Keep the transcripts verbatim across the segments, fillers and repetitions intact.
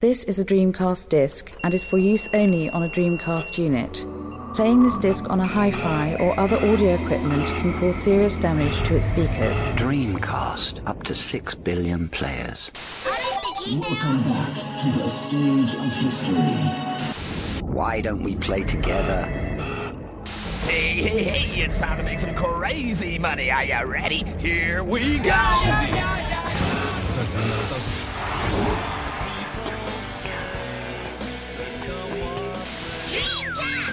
This is a Dreamcast disc and is for use only on a Dreamcast unit. Playing this disc on a hi-fi or other audio equipment can cause serious damage to its speakers. Dreamcast, up to six billion players. Welcome back to the stage of history. Why don't we play together? Hey, hey, hey, it's time to make some crazy money. Are you ready? Here we go! Yeah, yeah, yeah.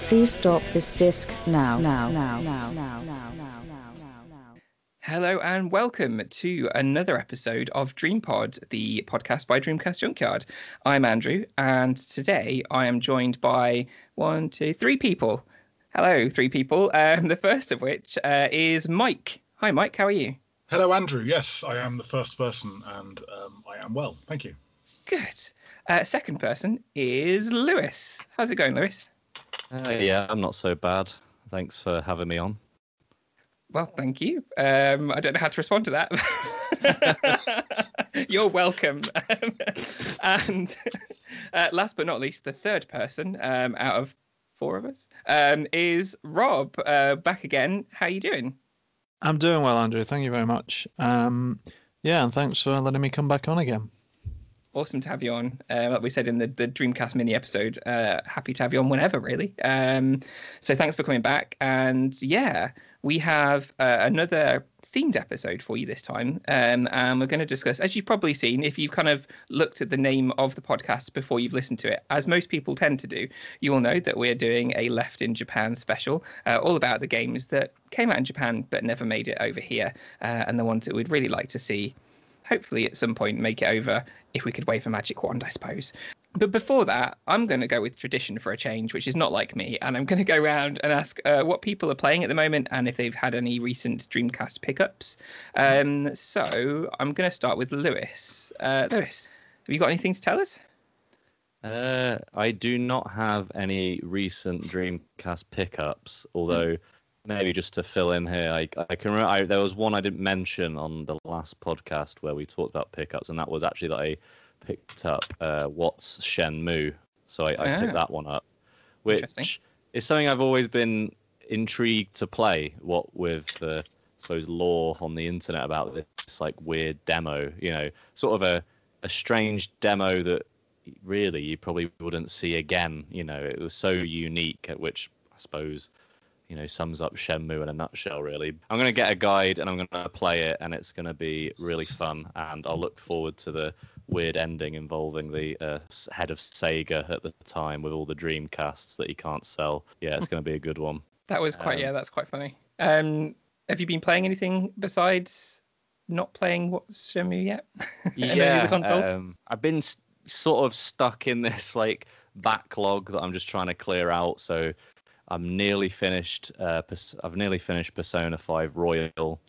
Please stop this disc now, now, now, now, now, now, now, now, now. Hello and welcome to another episode of DreamPod, the podcast by Dreamcast Junkyard. I'm Andrew, and today I am joined by one, two, three people. Hello, three people. Um, the first of which uh, is Mike. Hi, Mike. How are you? Hello, Andrew. Yes, I am the first person, and um, I am well. Thank you. Good. Uh, second person is Lewis. How's it going, Lewis? Uh, yeah, I'm not so bad. Thanks for having me on. Well, thank you. Um, I don't know how to respond to that. You're welcome. Um, and uh, last but not least, the third person um, out of four of us um, is Rob, uh, back again. How are you doing? I'm doing well, Andrew. Thank you very much. Um, yeah, and thanks for letting me come back on again. Awesome to have you on. Uh, like we said in the, the Dreamcast mini episode, uh, happy to have you on whenever, really. Um, so thanks for coming back. And yeah, we have uh, another themed episode for you this time. Um, and we're going to discuss, as you've probably seen, if you've kind of looked at the name of the podcast before you've listened to it, as most people tend to do, you will know that we're doing a Left in Japan special, uh, all about the games that came out in Japan but never made it over here, uh, and the ones that we'd really like to see. Hopefully at some point make it over if we could wave a magic wand, I suppose. But before that, I'm going to go with tradition for a change, which is not like me. And I'm going to go around and ask uh, what people are playing at the moment and if they've had any recent Dreamcast pickups. Um, so I'm going to start with Lewis. Uh, Lewis, have you got anything to tell us? Uh, I do not have any recent Dreamcast pickups, although... Mm. Maybe just to fill in here, I, I can remember I, there was one I didn't mention on the last podcast where we talked about pickups, and that was actually that I picked up uh, What's Shenmue. So I, I oh. picked that one up, which is something I've always been intrigued to play. What with the, I suppose, lore on the internet about this like weird demo, you know, sort of a, a strange demo that really you probably wouldn't see again. You know, it was so unique, which I suppose... you know, sums up Shenmue in a nutshell, really. I'm going to get a guide and I'm going to play it, and it's going to be really fun. And I'll look forward to the weird ending involving the uh, head of Sega at the time with all the Dreamcasts that he can't sell. Yeah, it's going to be a good one. That was quite, um, yeah, that's quite funny. Um, have you been playing anything besides not playing What's Shenmue yet? Yeah, um, I've been st- sort of stuck in this, like, backlog that I'm just trying to clear out, so... I'm nearly finished. Uh, I've nearly finished Persona five Royal,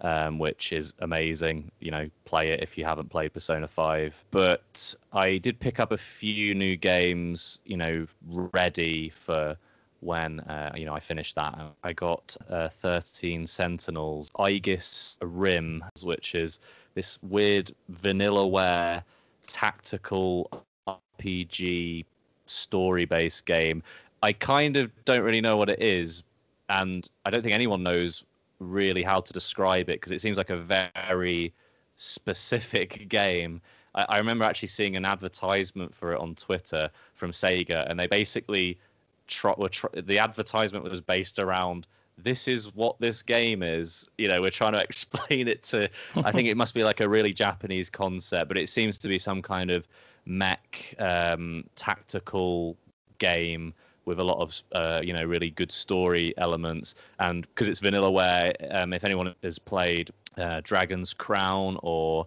um, which is amazing. You know, play it if you haven't played Persona five. But I did pick up a few new games, you know, ready for when, uh, you know, I finished that. I got uh, thirteen Sentinels, Aegis Rim, which is this weird vanillaware tactical R P G story-based game. I kind of don't really know what it is, and I don't think anyone knows really how to describe it because it seems like a very specific game. I, I remember actually seeing an advertisement for it on Twitter from Sega, and they basically tr- were tr- the advertisement was based around this is what this game is. You know, we're trying to explain it to. I think it must be like a really Japanese concept, but it seems to be some kind of mech um, tactical game with a lot of, uh, you know, really good story elements. And because it's vanillaware, um, if anyone has played uh, Dragon's Crown or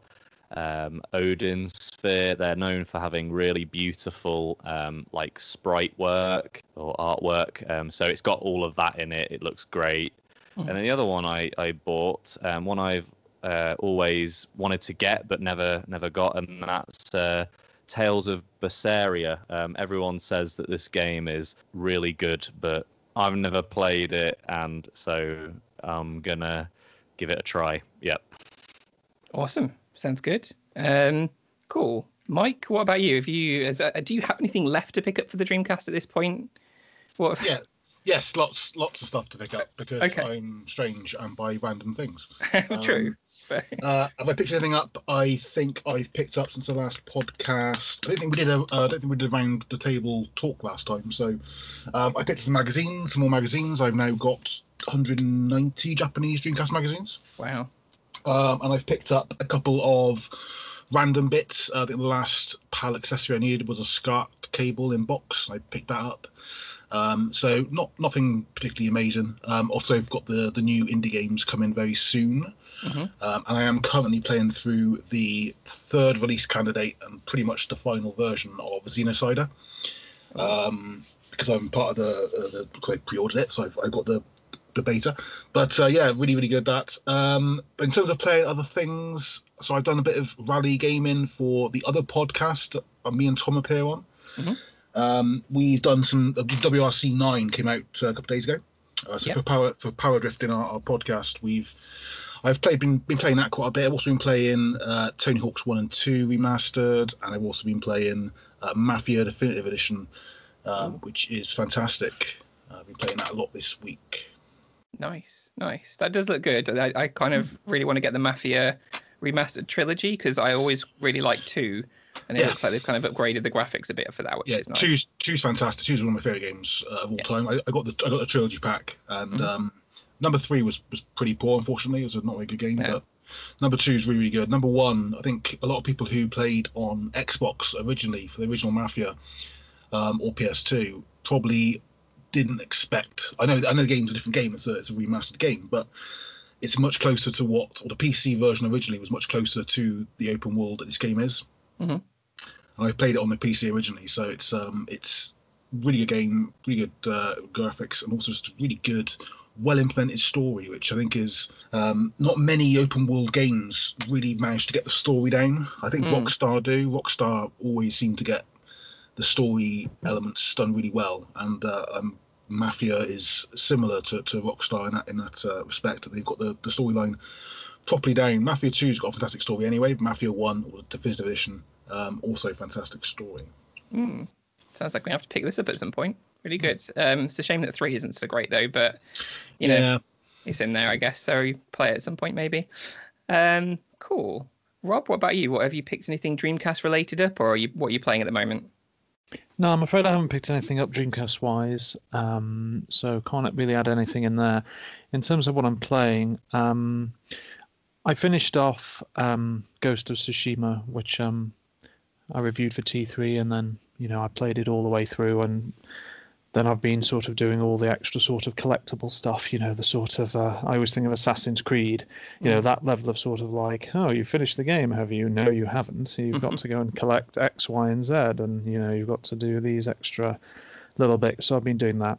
um, Odin's Sphere, they're known for having really beautiful, um, like, sprite work or artwork. Um, so it's got all of that in it. It looks great. Mm. And then the other one I, I bought, um, one I've uh, always wanted to get but never never got, and that's... Uh, Tales of Berseria. Um, everyone says that this game is really good, but I've never played it, and so I'm gonna give it a try. Yep. Awesome. Sounds good. Um, cool. Mike, what about you? Have you is, uh, do you have anything left to pick up for the Dreamcast at this point? What? Yeah. Yes, lots lots of stuff to pick up because okay. I'm strange and buy random things. True. Um, uh, have I picked anything up? I think I've picked up since the last podcast. I don't think we did a uh, I don't think we did a round the table talk last time. So um, I picked up some magazines, some more magazines. I've now got one hundred ninety Japanese Dreamcast magazines. Wow. Um, and I've picked up a couple of random bits. Uh, I think the last PAL accessory I needed was a SCART cable in box. I picked that up. Um, so not nothing particularly amazing. Um, also, I've got the, the new indie games coming very soon. Mm-hmm. Um, and I am currently playing through the third release candidate and pretty much the final version of Xenocider. Um, because I'm part of the, uh, the I pre-ordered it, so I've, I've got the, the beta. But uh, yeah, really, really good at that. Um, but in terms of playing other things, so I've done a bit of rally gaming for the other podcast that uh, me and Tom appear on. Mm-hmm. Um, we've done some uh, W R C nine came out uh, a couple of days ago. Uh, so yep. for power for power drifting our, our podcast, we've I've played been been playing that quite a bit. I've also been playing uh, Tony Hawk's One and Two remastered, and I've also been playing uh, Mafia Definitive Edition, um, which is fantastic. Uh, I've been playing that a lot this week. Nice, nice. That does look good. I, I kind of really want to get the Mafia remastered trilogy because I always really like two. And it yeah. looks like they've kind of upgraded the graphics a bit for that, which yeah, is nice. Two's, two's fantastic. Two's one of my favourite games uh, of all yeah. time. I, I got the I got the trilogy pack, and mm-hmm. um, number three was, was pretty poor, unfortunately. It was a not very good game, yeah. but number two is really, really good. Number one, I think a lot of people who played on Xbox originally for the original Mafia um, or P S two probably didn't expect. I know I know the game's a different game. It's a, it's a remastered game, but it's much closer to what, or the P C version originally was much closer to the open world that this game is. Mm-hmm. And I played it on the P C originally, so it's um it's really good game, really good uh, graphics, and also just really good, well implemented story, which I think is um not many open world games really manage to get the story down. I think mm. Rockstar do. Rockstar always seem to get the story elements done really well, and uh, um, Mafia is similar to, to Rockstar in that in that uh, respect. That they've got the, the storyline properly down. Mafia two's got a fantastic story anyway. Mafia one, or the Definitive Edition, um, also fantastic story. Mm. Sounds like we have to pick this up at some point. Really good. Um, it's a shame that three isn't so great though, but you know, yeah. it's in there, I guess. So play it at some point maybe. Um, cool. Rob, what about you? What have you picked? Anything Dreamcast related up, or are you, what are you playing at the moment? No, I'm afraid I haven't picked anything up Dreamcast-wise, um, so can't really add anything in there. In terms of what I'm playing, um, I finished off um, Ghost of Tsushima, which um, I reviewed for T three, and then you know I played it all the way through, and then I've been sort of doing all the extra sort of collectible stuff, you know, the sort of, uh, I always think of Assassin's Creed, you know, that level of sort of like, oh, you finished the game, have you? No, you haven't. You've got to go and collect X, Y, and Z, and, you know, you've got to do these extra little bits. So I've been doing that.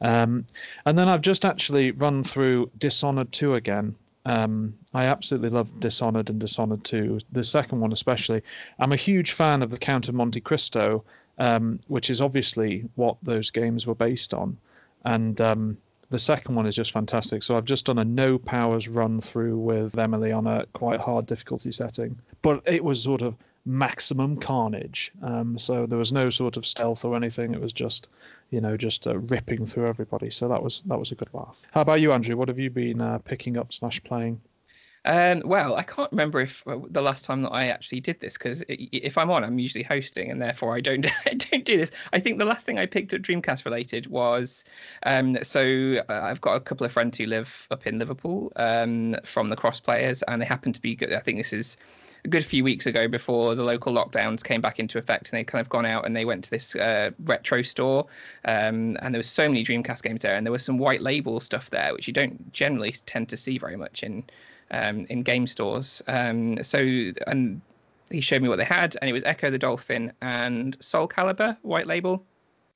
Um, and then I've just actually run through Dishonored two again. Um, I absolutely love Dishonored and Dishonored two, the second one especially. I'm a huge fan of the Count of Monte Cristo, Um, which is obviously what those games were based on. And um, the second one is just fantastic. So I've just done a no powers run through with Emily on a quite hard difficulty setting. But it was sort of maximum carnage. Um, so there was no sort of stealth or anything. It was just, you know, just uh, ripping through everybody. So that was that was a good laugh. How about you, Andrew? What have you been uh, picking up slash playing? Um, well, I can't remember if the last time that I actually did this, because if I'm on, I'm usually hosting, and therefore I don't I don't do this. I think the last thing I picked up Dreamcast related was, um, so I've got a couple of friends who live up in Liverpool um, from the Cross Players, and they happen to be good. I think this is a good few weeks ago before the local lockdowns came back into effect, and they kind of gone out and they went to this uh, retro store, um, and there was so many Dreamcast games there, and there was some white label stuff there, which you don't generally tend to see very much in um in game stores. Um so and he showed me what they had, and it was Echo the Dolphin and Soul Calibur white label.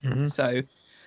Mm-hmm. So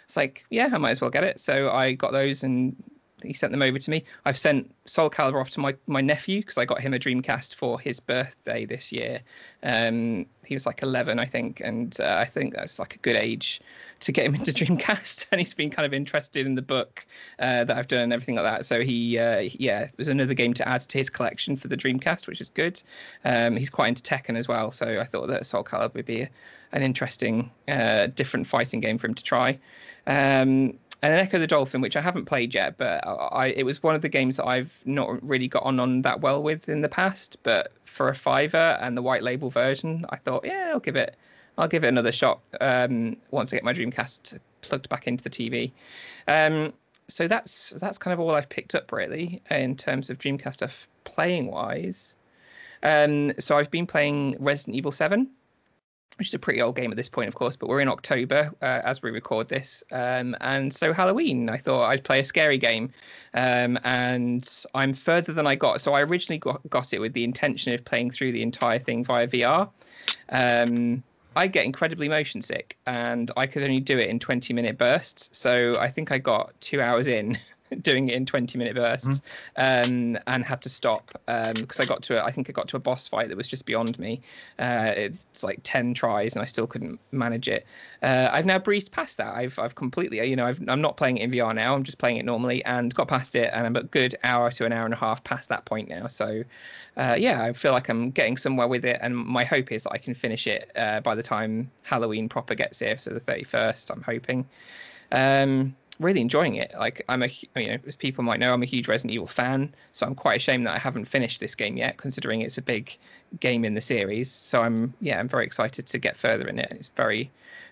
it's like, yeah, I might as well get it. So I got those, and He sent them over to me. I've sent Soul Calibur off to my, my nephew because I got him a Dreamcast for his birthday this year. Um, he was like eleven, I think, and uh, I think that's like a good age to get him into Dreamcast. And he's been kind of interested in the book uh, that I've done and everything like that. So he, uh, yeah, it was another game to add to his collection for the Dreamcast, which is good. Um, he's quite into Tekken as well, so I thought that Soul Calibur would be a, an interesting, uh, different fighting game for him to try. Um, And then Echo the Dolphin, which I haven't played yet, but I, it was one of the games that I've not really got on, on that well with in the past. But for a fiver and the white label version, I thought, yeah, I'll give it, I'll give it another shot um, once I get my Dreamcast plugged back into the T V. Um, so that's that's kind of all I've picked up really in terms of Dreamcast stuff playing wise. Um, so I've been playing Resident Evil seven. Which is a pretty old game at this point, of course, but we're in October uh, as we record this. Um, and so Halloween, I thought I'd play a scary game. Um, and I'm further than I got. So I originally got, got it with the intention of playing through the entire thing via V R. Um, I get incredibly motion sick and I could only do it in twenty minute bursts. So I think I got two hours in. doing it in twenty minute bursts um and had to stop um because I got to a, I think I got to a boss fight that was just beyond me. Uh it's like ten tries and I still couldn't manage it. uh I've now breezed past that. I've i've completely, you know, I've, I'm not playing it in V R now, I'm just playing it normally, and got past it, and I'm a good hour to an hour and a half past that point now. So uh yeah, I feel like I'm getting somewhere with it, and my hope is that I can finish it uh by the time Halloween proper gets here, so the thirty-first, I'm hoping. um Really enjoying it. Like I'm a, you know, as people might know, I'm a huge Resident Evil fan, so I'm quite ashamed that I haven't finished this game yet, considering it's a big game in the series. So I'm, yeah, I'm very excited to get further in it. It's very,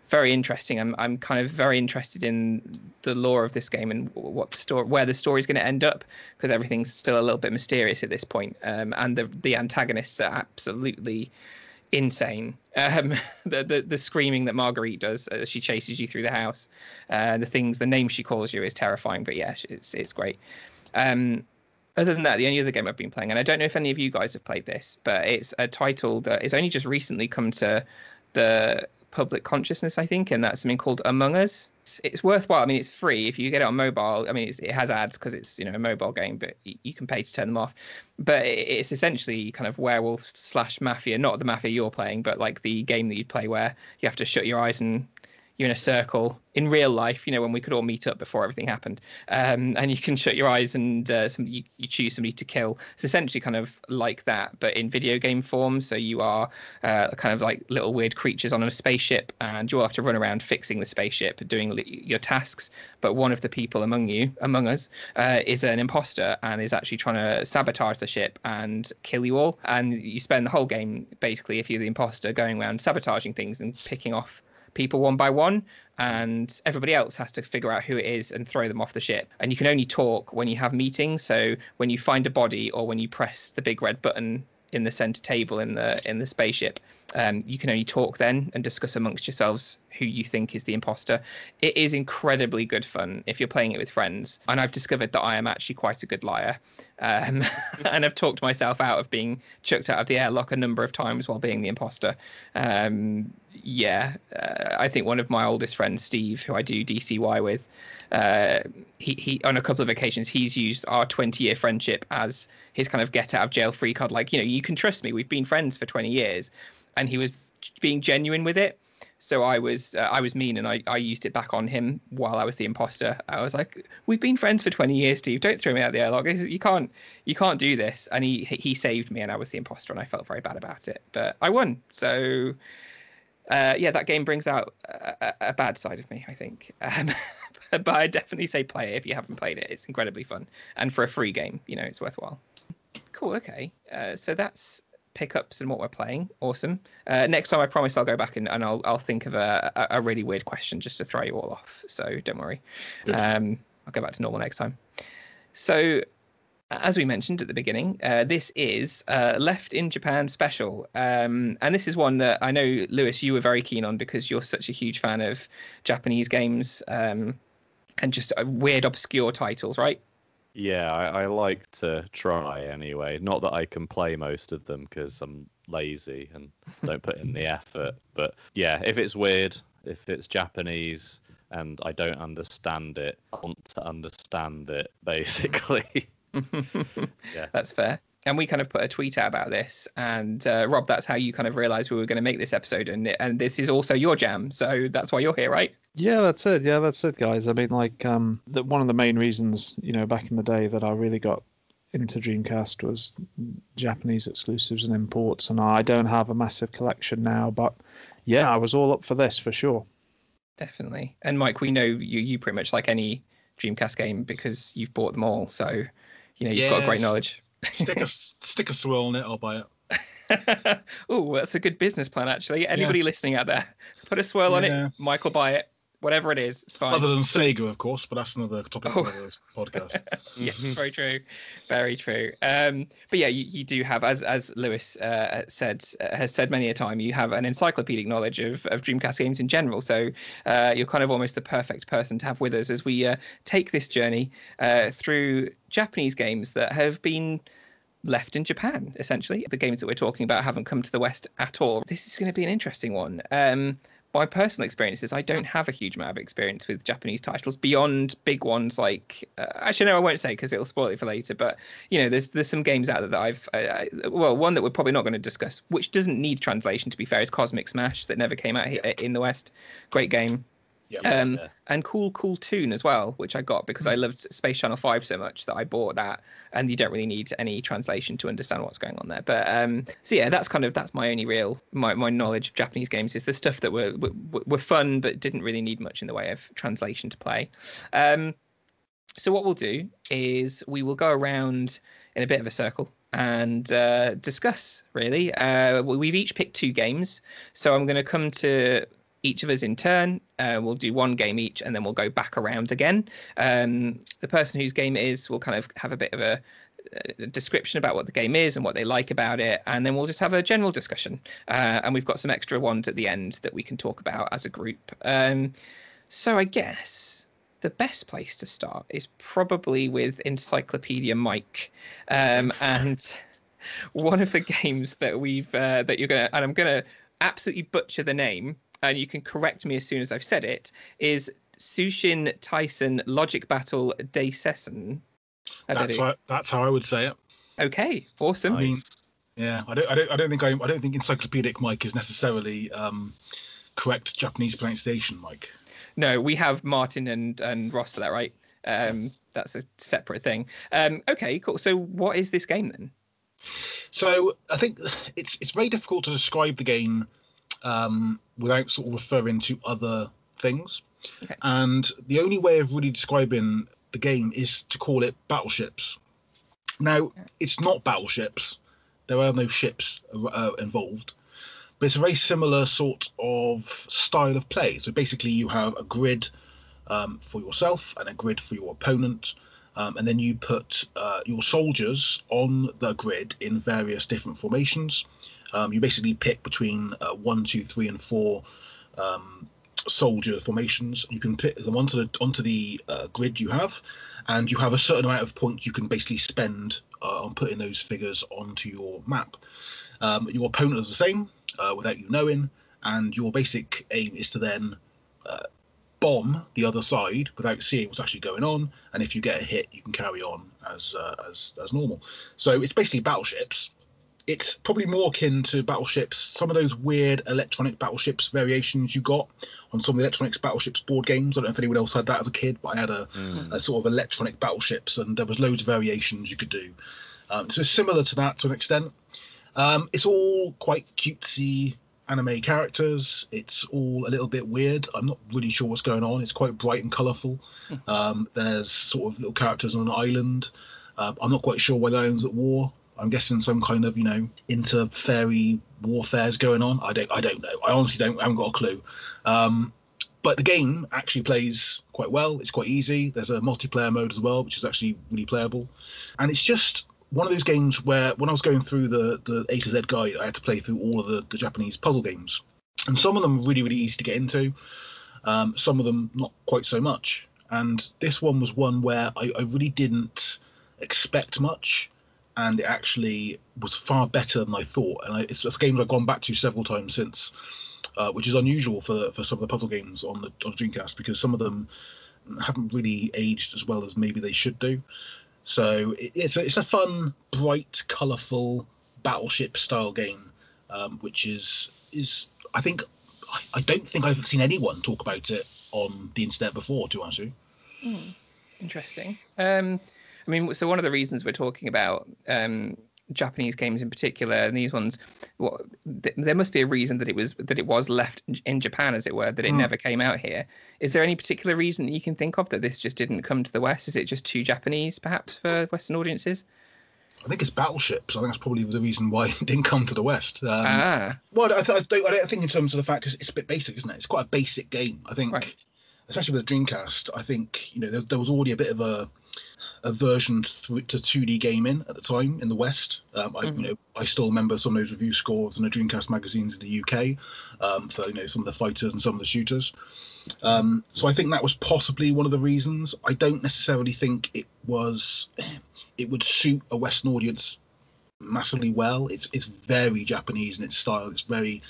very interesting. I'm, I'm kind of very interested in the lore of this game and what the story, where the story is going to end up, because everything's still a little bit mysterious at this point. Um, and the the antagonists are absolutely insane. Um, the, the the screaming that Marguerite does as she chases you through the house, uh, the things, the name she calls you is terrifying. But yeah, it's it's great. Um, other than that, the only other game I've been playing, and I don't know if any of you guys have played this, but it's a title that is only just recently come to the public consciousness, I think, and that's something called Among Us. It's, it's worthwhile. I mean, it's free if you get it on mobile. I mean, it's, it has ads because it's, you know, a mobile game, but you, you can pay to turn them off. But it, it's essentially kind of werewolf slash mafia, not the mafia you're playing, but like the game that you play where you have to shut your eyes and you're in a circle in real life, you know, when we could all meet up before everything happened. Um, and you can shut your eyes and uh, some, you, you choose somebody to kill. It's essentially kind of like that, but in video game form. So you are uh, kind of like little weird creatures on a spaceship, and you'll have to run around fixing the spaceship, doing your tasks. But one of the people among you, among us, uh, is an imposter and is actually trying to sabotage the ship and kill you all. And you spend the whole game, basically, if you're the imposter, going around sabotaging things and picking off people one by one, and everybody else has to figure out who it is and throw them off the ship. And you can only talk when you have meetings, so when you find a body or when you press the big red button in the center table in the in the spaceship, um you can only talk then and discuss amongst yourselves who you think is the imposter. It is incredibly good fun if you're playing it with friends, and I've discovered that I am actually quite a good liar, um and I've talked myself out of being chucked out of the airlock a number of times while being the imposter. um yeah uh, I think one of my oldest friends, Steve, who I do D C Y with, uh he, he on a couple of occasions he's used our twenty year friendship as his kind of get out of jail free card, like, you know, you can trust me, we've been friends for twenty years. And he was being genuine with it, so I was uh, I was mean, and I, I used it back on him while I was the imposter. I was like, we've been friends for twenty years, Steve, don't throw me out the airlock, you can't you can't do this. And he he saved me, and I was the imposter, and I felt very bad about it, but I won. So Uh, yeah, that game brings out a, a bad side of me, I think. Um, but I definitely say play it if you haven't played it. It's incredibly fun. And for a free game, you know, it's worthwhile. Cool, okay. Uh, so that's pickups and what we're playing. Awesome. Uh, next time, I promise I'll go back and, and I'll, I'll think of a, a really weird question just to throw you all off. So don't worry. Um, I'll go back to normal next time. So, as we mentioned at the beginning, uh, this is uh, Left in Japan special. Um, and this is one that I know, Lewis, you were very keen on because you're such a huge fan of Japanese games um, and just uh, weird, obscure titles, right? Yeah, I, I like to try anyway. Not that I can play most of them because I'm lazy and don't put in the effort. But yeah, if it's weird, if it's Japanese, and I don't understand it. I want to understand it, basically. Yeah, that's fair. And we kind of put a tweet out about this, and uh, Rob, that's how you kind of realised we were going to make this episode, and and this is also your jam, so that's why you're here, right? Yeah, that's it. Yeah, that's it, guys. I mean, like, um, the, one of the main reasons, you know, back in the day that I really got into Dreamcast was Japanese exclusives and imports, and I don't have a massive collection now, but yeah, I was all up for this for sure. Definitely. And Mike, we know you you pretty much like any Dreamcast game because you've bought them all, so you know you've yes. got great knowledge. Stick a stick a swirl in it, I'll buy it. Oh, that's a good business plan, actually. Anybody yeah. listening out there, put a swirl yeah. on it. Mike will buy it, whatever it is. It's fine. Other than Sega, of course, but that's another topic oh. for this podcast. Yeah, very true, very true. Um, but yeah, you, you do have, as as Lewis uh, said uh, has said many a time, you have an encyclopedic knowledge of, of Dreamcast games in general. So uh, you're kind of almost the perfect person to have with us as we uh, take this journey uh, through Japanese games that have been left in Japan. Essentially, the games that we're talking about haven't come to the West at all. This is going to be an interesting one. Um, My personal experience is I don't have a huge amount of experience with Japanese titles beyond big ones like... Uh, actually, no, I won't say because it'll spoil it for later. But, you know, there's there's some games out there that I've... I, I, well, one that we're probably not going to discuss, which doesn't need translation, to be fair, is Cosmic Smash, that never came out here in the West. Great game. Yeah, um, yeah. And Cool Cool Toon as well, which I got because mm-hmm. I loved Space Channel five so much that I bought that. And you don't really need any translation to understand what's going on there. But um, so, yeah, that's kind of that's my only real my, my knowledge of Japanese games is the stuff that were, were were fun, but didn't really need much in the way of translation to play. Um, so what we'll do is we will go around in a bit of a circle and uh, discuss, really. Uh, we've each picked two games. So I'm going to come to... each of us in turn. Uh, we'll do one game each, and then we'll go back around again. Um, the person whose game it is will kind of have a bit of a, a description about what the game is and what they like about it, and then we'll just have a general discussion. Uh, and we've got some extra ones at the end that we can talk about as a group. Um, so I guess the best place to start is probably with Encyclopedia Mike. Um, and one of the games that we've uh, that you're gonna and I'm gonna absolutely butcher the name, and you can correct me as soon as I've said it, is Sushin Tyson Logic Battle Daisessan. That's how, that's how I would say it. Okay, awesome. I mean, yeah, I don't, I don't, I don't think I, I don't think Encyclopedic Mike is necessarily um, correct Japanese pronunciation, Mike. No, we have Martin and and Ross for that, right? Um, that's a separate thing. Um, okay, cool. So, what is this game then? So, I think it's it's very difficult to describe the game Um, without sort of referring to other things. Okay. And the only way of really describing the game is to call it battleships. Now, it's not battleships. There are no ships uh, involved. But it's a very similar sort of style of play. So basically you have a grid um, for yourself and a grid for your opponent. Um, and then you put uh, your soldiers on the grid in various different formations. Um, you basically pick between uh, one, two, three, and four um, soldier formations. You can pick them onto the onto the uh, grid you have, and you have a certain amount of points you can basically spend uh, on putting those figures onto your map. Um, your opponent is the same, uh, without you knowing, and your basic aim is to then uh, bomb the other side without seeing what's actually going on. And if you get a hit, you can carry on as uh, as as normal. So it's basically battleships. It's probably more akin to battleships, some of those weird electronic battleships variations you got on some of the electronics battleships board games. I don't know if anyone else had that as a kid, but I had a, mm. a sort of electronic battleships, and there was loads of variations you could do. Um, so it's similar to that to an extent. Um, it's all quite cutesy anime characters. It's all a little bit weird. I'm not really sure what's going on. It's quite bright and colourful. Mm. Um, there's sort of little characters on an island. Uh, I'm not quite sure why the island's at war. I'm guessing some kind of, you know, inter-fairy warfare's going on. I don't, I don't know. I honestly don't. I haven't got a clue. Um, but the game actually plays quite well. It's quite easy. There's a multiplayer mode as well, which is actually really playable. And it's just one of those games where, when I was going through the the A to Z guide, I had to play through all of the, the Japanese puzzle games, and some of them are really, really easy to get into. Um, some of them not quite so much. And this one was one where I, I really didn't expect much. And it actually was far better than I thought. And I, it's, it's a game that I've gone back to several times since. uh, which is unusual for for some of the puzzle games on the on Dreamcast, because some of them haven't really aged as well as maybe they should do. So it, it's a, it's a fun, bright, colourful battleship style game, um, which is is I think I, I don't think I've seen anyone talk about it on the internet before, to answer you. Mm, interesting. Um, I mean, so one of the reasons we're talking about um, Japanese games in particular, and these ones, what, th- there must be a reason that it was that it was left in Japan, as it were, that it mm. never came out here. Is there any particular reason that you can think of that this just didn't come to the West? Is it just too Japanese, perhaps, for Western audiences? I think it's battleships. I think that's probably the reason why it didn't come to the West. Um, ah. Well, I, th- I, don't, I don't think in terms of the fact it's, it's a bit basic, isn't it? It's quite a basic game, I think. Right. Especially with the Dreamcast, I think, you know, there, there was already a bit of a a version to, to two D gaming at the time in the West. Um, I, mm-hmm. you know, I still remember some of those review scores in the Dreamcast magazines in the U K um, for, you know, some of the fighters and some of the shooters. Um, so I think that was possibly one of the reasons. I don't necessarily think it was, it would suit a Western audience massively well. It's it's very Japanese in its style. It's very,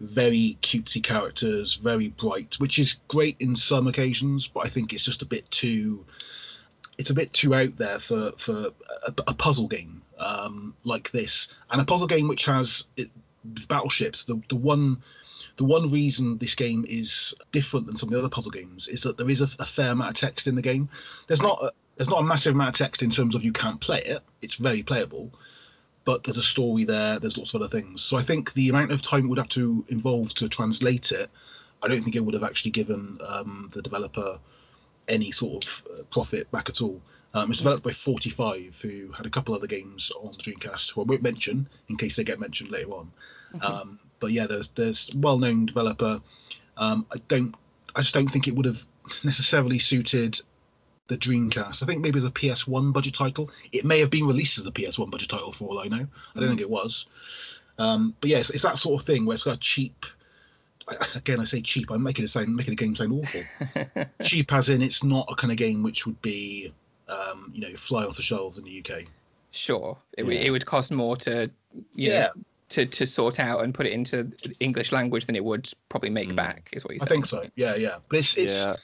very cutesy characters, very bright, which is great in some occasions, but I think it's just a bit too... It's a bit too out there for for a, a puzzle game um, like this, and a puzzle game which has it, battleships. The the one the one reason this game is different than some of the other puzzle games is that there is a, a fair amount of text in the game. There's not a, there's not a massive amount of text in terms of you can't play it. It's very playable, but there's a story there. There's lots of other things. So I think the amount of time it would have to involve to translate it, I don't think it would have actually given um, the developer any sort of profit back at all. Um, it's developed by forty-five, who had a couple other games on the Dreamcast, who I won't mention in case they get mentioned later on. Mm-hmm. Um, but yeah, there's there's well-known developer. Um, I don't, I just don't think it would have necessarily suited the Dreamcast. I think maybe as a P S one budget title, it may have been released as a P S one budget title for all I know. I don't mm-hmm. think it was. Um, but yeah, it's, it's that sort of thing where it's got a cheap. Again, I say cheap. I'm making it sound, making the game sound awful. Cheap, as in it's not a kind of game which would be, um, you know, fly off the shelves in the U K. Sure, it, yeah. it would cost more to, you yeah, know, to to sort out and put it into English language than it would probably make mm. back. Is what you saying? I think so. Yeah, yeah. But it's it's yeah.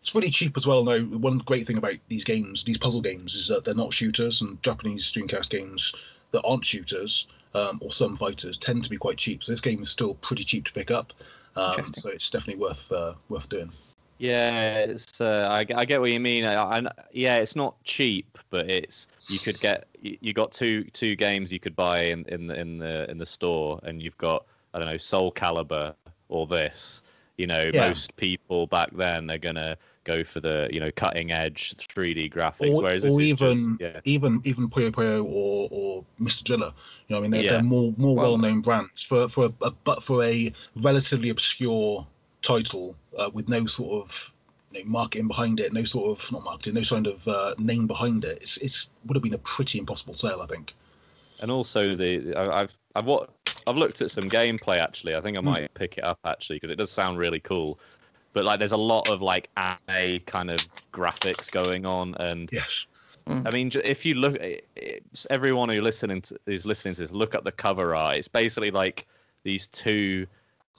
it's really cheap as well. Though one great thing about these games, these puzzle games, is that they're not shooters, and Japanese Dreamcast games that aren't shooters um, or some fighters tend to be quite cheap. So this game is still pretty cheap to pick up. Um, so it's definitely worth uh, worth doing. Yeah, it's. Uh, I, I get what you mean. I, I, yeah, it's not cheap, but it's. You could get. You got two two games you could buy in, in the in the in the store, and you've got I don't know Soul Calibur or this. You know, yeah. most people back then are gonna go for the you know cutting edge three D graphics, or, whereas or this even is just, yeah. even even Puyo Puyo or or Mister Driller. You know, I mean, they're, yeah. they're more more well known brands for for a, a but for a relatively obscure title uh, with no sort of you know, marketing behind it, no sort of not marketing, no kind of uh, name behind it. It's it's would have been a pretty impossible sale, I think. And also the I've I've what. I've looked at some gameplay actually. I think I might mm. pick it up actually because it does sound really cool. But like, there's a lot of like anime kind of graphics going on, and yes, mm. I mean, if you look, everyone who listening to, who's listening to this, look at the cover art. It's basically like these two,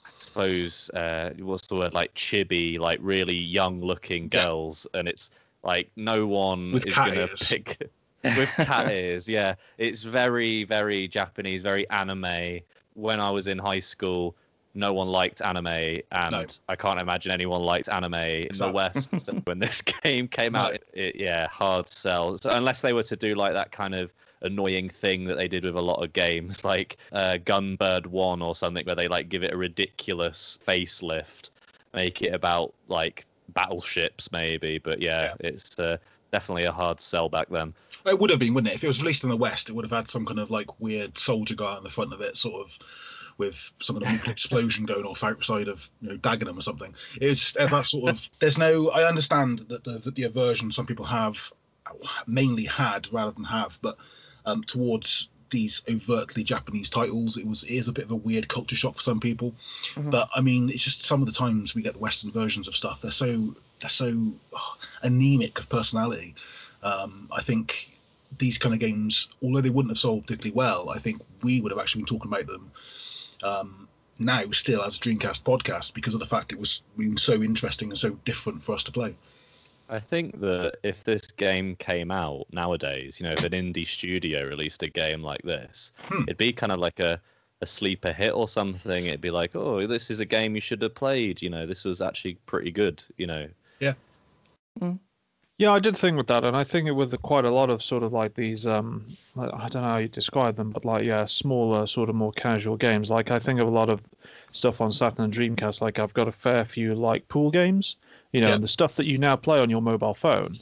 I suppose, uh, what's the word, like chibi, like really young-looking girls, yeah. and it's like no one With is gonna ears. pick. With cat ears, yeah. It's very, very Japanese, very anime. When I was in high school, no one liked anime, and no. I can't imagine anyone liked anime in exactly. the West. When this game came no. out, it, it, yeah, hard sell. So unless they were to do like that kind of annoying thing that they did with a lot of games, like uh, Gunbird one or something, where they like give it a ridiculous facelift, make it about like battleships maybe. But yeah, yeah. it's... Uh, definitely a hard sell back then. It would have been, wouldn't it? If it was released in the West, it would have had some kind of like weird soldier guy on the front of it, sort of with some kind of explosion going off outside of you know Dagenham or something. It's that sort of. There's no. I understand that the, that the aversion some people have, mainly had rather than have, but um, towards these overtly Japanese titles, it was it is a bit of a weird culture shock for some people. Mm-hmm. But I mean, it's just some of the times we get the Western versions of stuff. They're so. They're so oh, anemic of personality. Um, I think these kind of games, although they wouldn't have sold particularly well, I think we would have actually been talking about them um, now still as Dreamcast podcast because of the fact it was been so interesting and so different for us to play. I think that if this game came out nowadays, you know, if an indie studio released a game like this, hmm. it'd be kind of like a, a sleeper hit or something. It'd be like, oh, this is a game you should have played. You know, this was actually pretty good, you know. Yeah. Mm. Yeah, I did think with that, and I think it with quite a lot of sort of like these, um, I don't know how you describe them, but like, yeah, smaller, sort of more casual games. Like, I think of a lot of stuff on Saturn and Dreamcast, like I've got a fair few like pool games, you know, yeah. and the stuff that you now play on your mobile phone.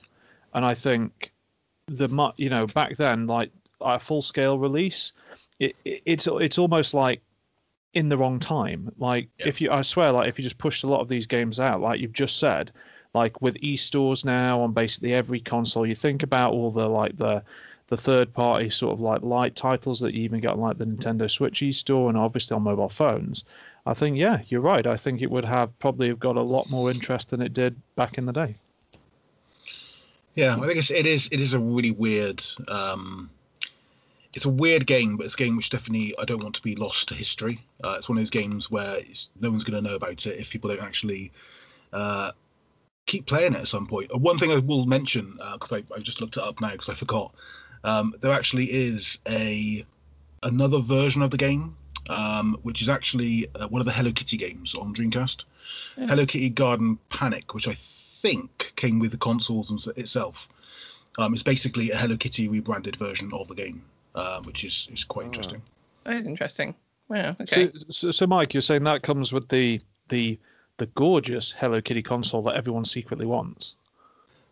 And I think, the you know, back then, like a full-scale release, it, it, it's it's almost like in the wrong time. Like, yeah. if you, I swear, like if you just pushed a lot of these games out, like you've just said, like with e-stores now on basically every console, you think about all the like the the third-party sort of like light titles that you even get on like the Nintendo Switch e-store and obviously on mobile phones. I think, yeah, you're right. I think it would have probably have got a lot more interest than it did back in the day. Yeah, I think it's, it is it is a really weird. Um, it's a weird game, but it's a game which definitely I don't want to be lost to history. Uh, it's one of those games where it's, no one's going to know about it if people don't actually. Uh, keep playing it at some point. One thing I will mention, because uh, I, I just looked it up now because I forgot, um, there actually is a another version of the game, um, which is actually uh, one of the Hello Kitty games on Dreamcast. Yeah. Hello Kitty Garden Panic, which I think came with the consoles and itself. Um, it's basically a Hello Kitty rebranded version of the game, uh, which is, is quite oh. interesting. That is interesting. Wow, okay. So, so, so Mike, you're saying that comes with the the... the gorgeous Hello Kitty console that everyone secretly wants.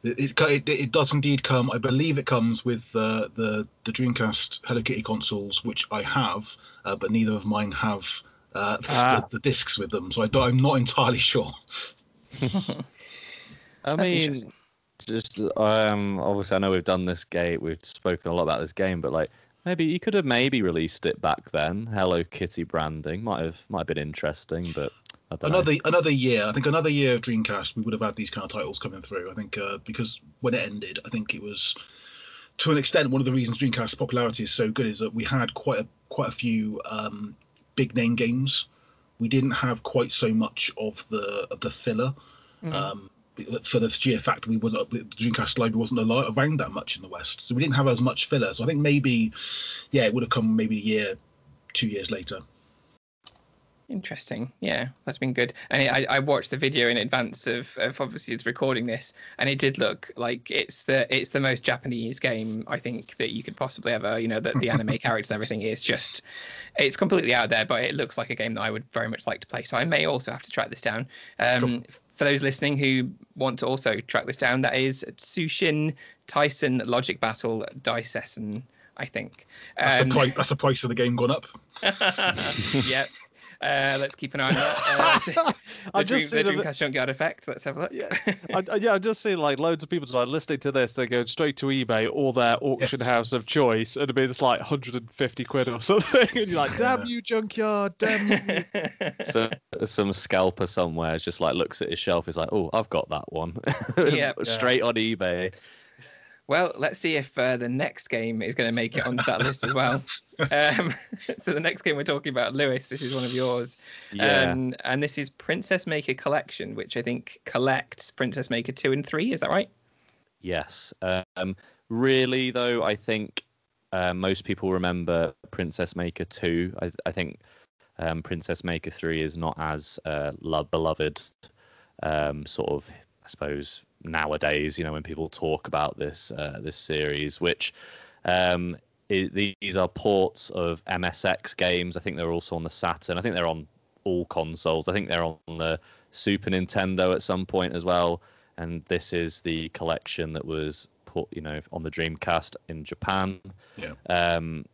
It, it, it does indeed come. I believe it comes with uh, the the Dreamcast Hello Kitty consoles, which I have, uh, but neither of mine have uh, ah. the, the discs with them, so I don't, I'm not entirely sure. I mean, just um, obviously I know we've done this game, we've spoken a lot about this game, but like maybe you could have maybe released it back then. Hello Kitty branding might have might have been interesting, but. Another know. another year, I think another year of Dreamcast, we would have had these kind of titles coming through. I think uh, because when it ended, I think it was, to an extent, one of the reasons Dreamcast's popularity is so good is that we had quite a quite a few um, big name games. We didn't have quite so much of the of the filler, mm-hmm. um, for the sheer fact that we wasn't the Dreamcast library wasn't around that much in the West, so we didn't have as much filler. So I think maybe, yeah, it would have come maybe a year, two years later. Interesting. Yeah, that's been good. And I, I watched the video in advance of, of obviously it's recording this, and it did look like it's the it's the most Japanese game I think that you could possibly ever, you know, that the anime characters and everything is just, it's completely out there, but it looks like a game that I would very much like to play. So I may also have to track this down. Um, sure. For those listening who want to also track this down, that is Tsushin Taisen Logic Battle Daisessen, I think. Um, that's, the price, that's the price of the game gone up. Yep. Uh, let's keep an eye on that. Uh, I dream, just see the Dreamcast Junkyard effect. Let's have a look. Yeah, I, yeah. I just see like loads of people just like listening to this. They go straight to eBay or their auction yeah. house of choice, and it'd be just like one hundred fifty quid or something. And you're like, damn yeah. you, Junkyard, damn you. So some scalper somewhere just like looks at his shelf. Is like, oh, I've got that one. Yeah, straight yeah. on eBay. Well, let's see if uh, the next game is going to make it onto that list as well. Um, so the next game we're talking about, Lewis, this is one of yours. Yeah. Um, and this is Princess Maker Collection, which I think collects Princess Maker two and three. Is that right? Yes. Um, really, though, I think uh, most people remember Princess Maker two. I, I think um, Princess Maker three is not as uh, love beloved um, sort of, I suppose, nowadays, you know, when people talk about this uh, this series, which um, it, these are ports of M S X games. I think they're also on the Saturn. I think they're on all consoles. I think they're on the Super Nintendo at some point as well. And this is the collection that was put, you know, on the Dreamcast in Japan. Yeah. Um,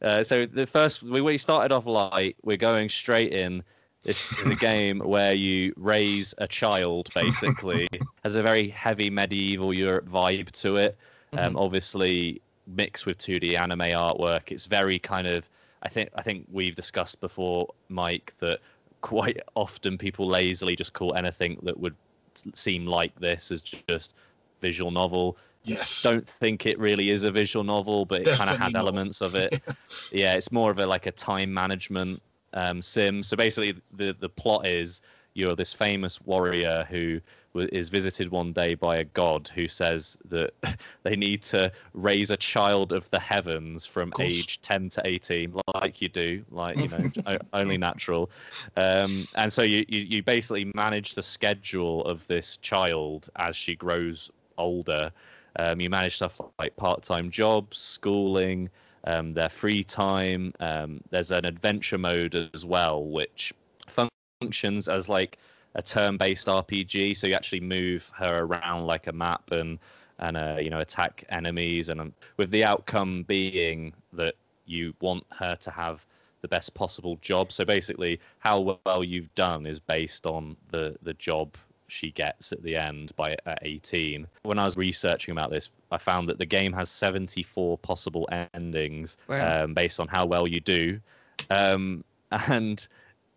uh, so the first, we, we started off light. We're going straight in. This is a game where you raise a child, basically. Has a very heavy medieval Europe vibe to it. Um, mm-hmm. Obviously, mixed with two D anime artwork. It's very kind of... I think I think we've discussed before, Mike, that quite often people lazily just call anything that would seem like this as just visual novel. Yes. Don't think it really is a visual novel, but it kind of has not. Elements of it. Yeah, it's more of a like a time management um, sim. So basically, the the plot is you're this famous warrior who is visited one day by a god who says that they need to raise a child of the heavens from age ten to eighteen, like you do, like, you know, only natural. Um, and so you, you, you basically manage the schedule of this child as she grows older. Um, you manage stuff like part-time jobs, schooling, um, their free time. Um, there's an adventure mode as well, which functions as like a turn-based R P G, so you actually move her around like a map and and uh, you know, attack enemies, and um, with the outcome being that you want her to have the best possible job. So basically, how well you've done is based on the the job she gets at the end by at eighteen. When I was researching about this, I found that the game has seventy-four possible endings. Wow. Um, based on how well you do, um, and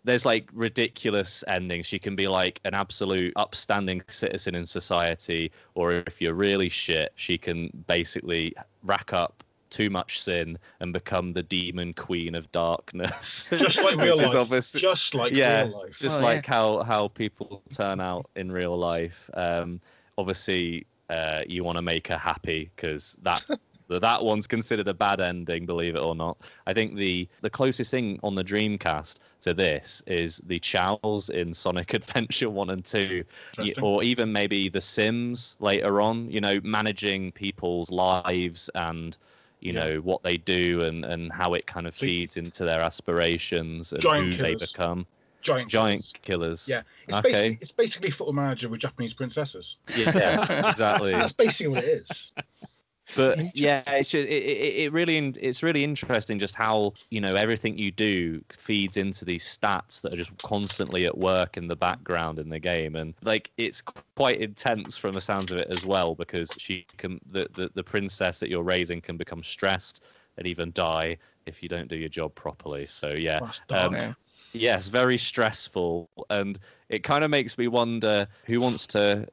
there's like ridiculous endings. She can be like an absolute upstanding citizen in society, or if you're really shit, she can basically rack up too much sin and become the demon queen of darkness. Just like real life. Just like yeah, real life. Just oh, like yeah. how how people turn out in real life. Um, obviously, uh, you want to make her happy, because that. That one's considered a bad ending, believe it or not. I think the, the closest thing on the Dreamcast to this is the Chows in Sonic Adventure one and two, or even maybe The Sims later on, you know, managing people's lives and, you yeah. know, what they do and, and how it kind of feeds into their aspirations and Giant who killers. they become. Giant, Giant killers. killers. Yeah, it's, okay. basically, it's basically Football Manager with Japanese princesses. Yeah, yeah, exactly. That's basically what it is. But yeah, it's just, it, it, it really it's really interesting just how, you know, everything you do feeds into these stats that are just constantly at work in the background in the game. And like, it's quite intense from the sounds of it as well, because she can the, the, the princess that you're raising can become stressed and even die if you don't do your job properly. So yeah, um, yes, very stressful. And it kind of makes me wonder who wants to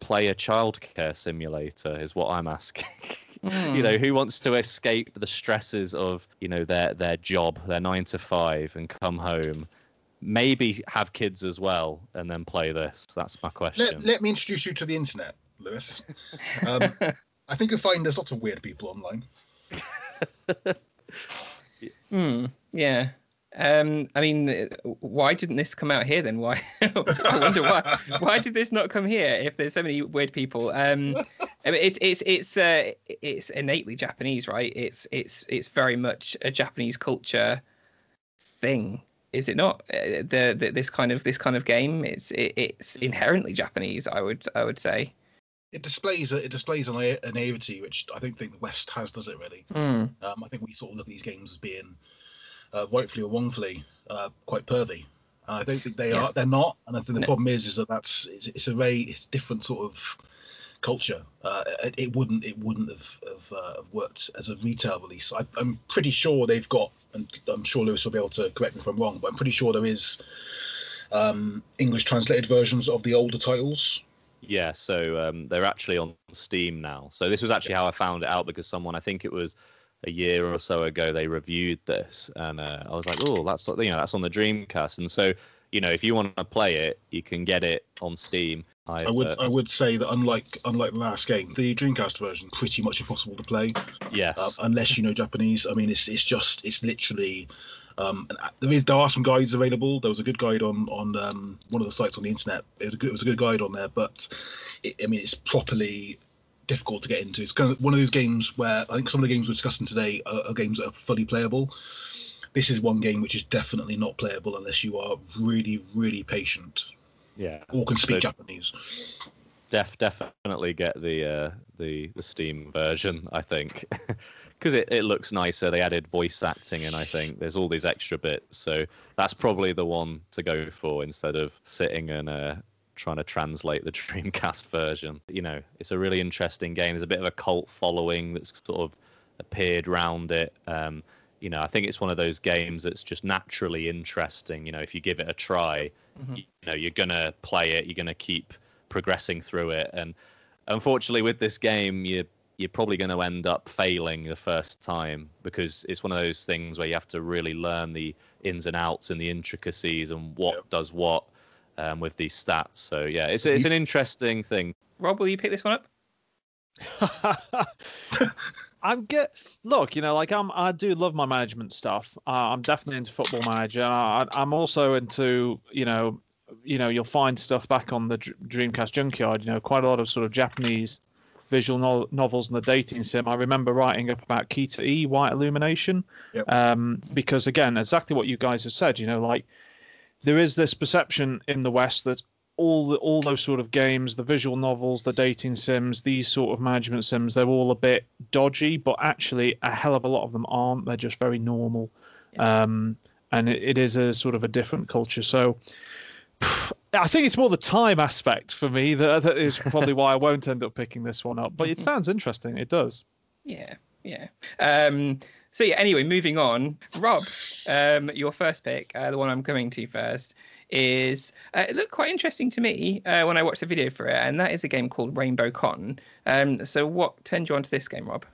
play a childcare simulator is what I'm asking. mm. You know, who wants to escape the stresses of, you know, their their job, their nine to five, and come home, maybe have kids as well, and then play this? That's my question. Let, let me introduce you to the internet, Lewis. um I think you'll find there's lots of weird people online. mm, yeah Um, I mean, why didn't this come out here then? Why? I wonder why. Why did this not come here? If there's so many weird people, um, I mean, it's it's it's uh, it's innately Japanese, right? It's it's it's very much a Japanese culture thing, is it not? Uh, the, the this kind of this kind of game, it's it, it's inherently Japanese. I would I would say it displays it displays a, a naivety which I don't think the West has, does it really? Mm. Um, I think we sort of look at these games as being, Uh, rightfully or wrongfully, uh, quite pervy. And I don't think they yeah. are. They're not. And I think the no. problem is, is that that's it's, it's a very it's different sort of culture. Uh, it, it wouldn't it wouldn't have, have uh, worked as a retail release. I, I'm pretty sure they've got, and I'm sure Lewis will be able to correct me if I'm wrong, but I'm pretty sure there is um, English translated versions of the older titles. Yeah. So um, they're actually on Steam now. So this was actually yeah. how I found it out, because someone, I think it was a year or so ago, they reviewed this, and uh, I was like, "Oh, that's what, you know, that's on the Dreamcast." And so, you know, if you want to play it, you can get it on Steam. I've, I would, uh, I would say that unlike unlike the last game, the Dreamcast version pretty much impossible to play. Yes, uh, unless you know Japanese. I mean, it's it's just it's literally. Um, and there is there are some guides available. There was a good guide on on um, one of the sites on the internet. It was a good, it was a good guide on there, but it, I mean, it's properly difficult to get into. It's kind of one of those games where I think some of the games we're discussing today are, are games that are fully playable. This is one game which is definitely not playable unless you are really, really patient. Yeah. Or can speak so Japanese. Def definitely get the uh, the the Steam version, I think, because it, it looks nicer. They added voice acting, and I think there's all these extra bits. So that's probably the one to go for instead of sitting and uh, trying to translate the Dreamcast version. You know, it's a really interesting game. There's a bit of a cult following that's sort of appeared round it. Um, you know, I think it's one of those games that's just naturally interesting. You know, if you give it a try, mm-hmm. you know, you're going to play it, you're going to keep progressing through it. And unfortunately with this game, you you're probably going to end up failing the first time, because it's one of those things where you have to really learn the ins and outs and the intricacies and what yeah. does what um, with these stats. So yeah, it's it's an interesting thing. Rob, will you pick this one up? I'm get look, you know, like I'm, I do love my management stuff. Uh, I'm definitely into Football Manager. I, I'm also into, you know, you know, you'll find stuff back on the Dreamcast Junkyard. You know, quite a lot of sort of Japanese visual no- novels and the dating sim. I remember writing up about Kita E, White Illumination, yep. um, because again, exactly what you guys have said. You know, like there is this perception in the West that all the, all those sort of games, the visual novels, the dating sims, these sort of management sims, they're all a bit dodgy, but actually a hell of a lot of them aren't. They're just very normal. Yeah. Um, and it, it is a sort of a different culture. So I think it's more the time aspect for me. That, that is probably why I won't end up picking this one up, but it sounds interesting. It does. Yeah. Yeah. Um, so yeah, anyway, moving on, Rob, um, your first pick, uh, the one I'm coming to first, is uh, it looked quite interesting to me uh, when I watched the video for it, and that is a game called Rainbow Cotton. Um, so what turned you on to this game, Rob?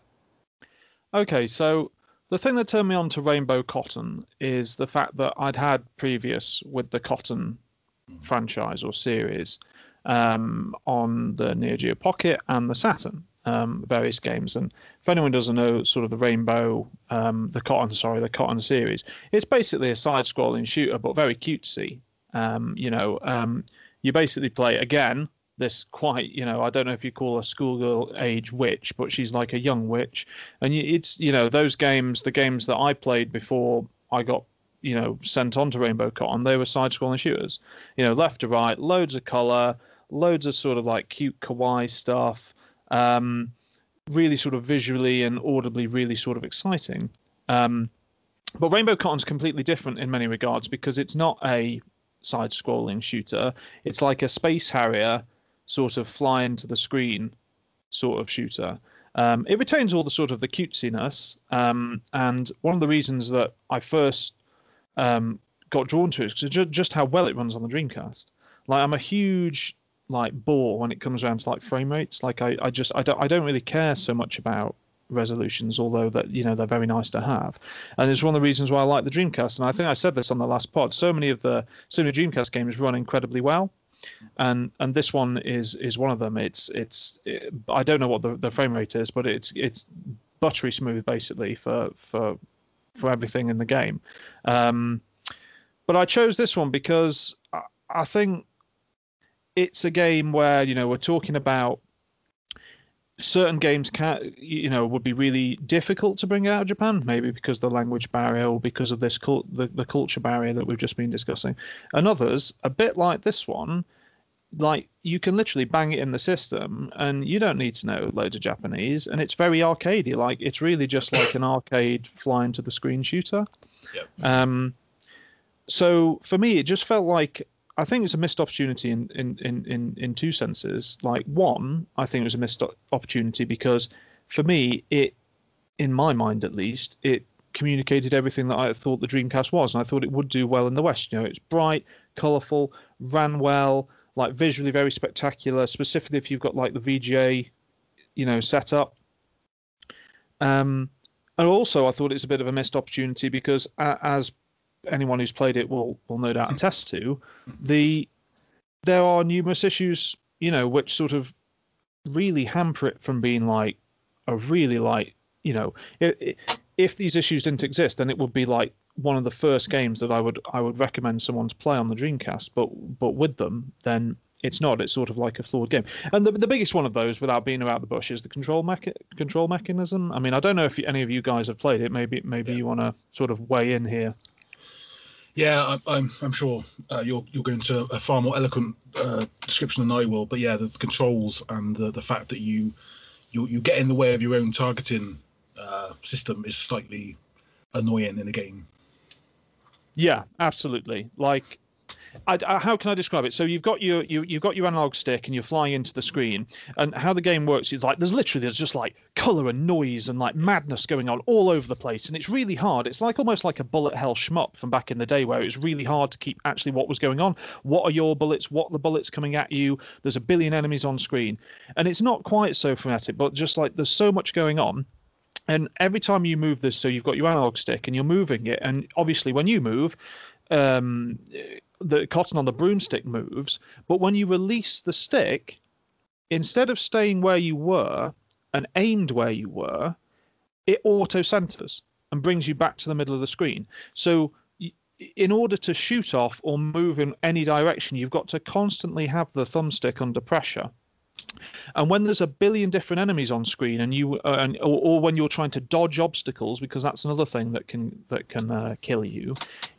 Okay, so the thing that turned me on to Rainbow Cotton is the fact that I'd had previous with the Cotton franchise or series um, on the Neo Geo Pocket and the Saturn, um, various games. And if anyone doesn't know sort of the Rainbow, um, the Cotton, sorry, the Cotton series, it's basically a side-scrolling shooter, but very cutesy. Um, you know, um, you basically play, again, this quite, you know, I don't know if you call a schoolgirl age witch, but she's like a young witch. And it's, you know, those games, the games that I played before I got, you know, sent on to Rainbow Cotton, they were side-scrolling shooters. You know, left to right, loads of colour, loads of sort of like cute kawaii stuff, um, really sort of visually and audibly really sort of exciting. Um, but Rainbow Cotton's completely different in many regards because it's not a side-scrolling shooter. It's like a Space Harrier sort of fly into the screen sort of shooter. Um, it retains all the sort of the cutesiness, um, and one of the reasons that I first um, got drawn to it is ju- just how well it runs on the Dreamcast. Like I'm a huge like bore when it comes around to like frame rates. Like I, I just I don't I don't really care so much about resolutions, although that, you know, they're very nice to have, and it's one of the reasons why I like the Dreamcast. And I think I said this on the last pod, so many of the so many Dreamcast games run incredibly well, and and this one is is one of them. It's it's it, I don't know what the, the frame rate is, but it's it's buttery smooth basically for for for everything in the game. Um but I chose this one because I, I think it's a game where, you know, we're talking about certain games can, you know, would be really difficult to bring out of Japan, maybe because of the language barrier or because of this cult, the, the culture barrier that we've just been discussing. And others, a bit like this one, like you can literally bang it in the system and you don't need to know loads of Japanese, and it's very arcadey. Like it's really just like an arcade flying to the screen shooter. Yep. Um. So for me, it just felt like, I think it's a missed opportunity in, in, in, in, in two senses. Like one, I think it was a missed opportunity because for me, it, in my mind at least, it communicated everything that I thought the Dreamcast was, and I thought it would do well in the West. You know, it's bright, colourful, ran well, like visually very spectacular, specifically if you've got like the V G A, you know, set up. Um, and also I thought it's a bit of a missed opportunity because uh, as anyone who's played it will will no doubt attest to, the there are numerous issues, you know, which sort of really hamper it from being like a really like, you know, it, it, if these issues didn't exist, then it would be like one of the first games that I would I would recommend someone to play on the Dreamcast. But but with them, then it's not. It's sort of like a flawed game. And the the biggest one of those, without being about the bush, is the control mecha- control mechanism. I mean, I don't know if any of you guys have played it. Maybe maybe yeah. you want to sort of weigh in here. Yeah, I'm, I'm sure uh, you're you're going to a far more eloquent uh, description than I will. But yeah, the controls and the, the fact that you, you you get in the way of your own targeting uh, system is slightly annoying in the game. Yeah, absolutely. Like, I, I, how can I describe it? So you've got your you, you've got your analog stick and you're flying into the screen, and how the game works is like there's literally there's just like color and noise and like madness going on all over the place, and it's really hard. It's like almost like a bullet hell shmup from back in the day, where it's really hard to keep actually what was going on. What are your bullets? What are the bullets coming at you? There's a billion enemies on screen, and it's not quite so frenetic, but just like there's so much going on. And every time you move this, so you've got your analog stick and you're moving it, and obviously when you move, um, the cotton on the broomstick moves. But when you release the stick, instead of staying where you were and aimed where you were, it auto-centers and brings you back to the middle of the screen. So in order to shoot off or move in any direction, you've got to constantly have the thumbstick under pressure. And when there's a billion different enemies on screen, and you, uh, and or, or when you're trying to dodge obstacles, because that's another thing that can that can uh, kill you,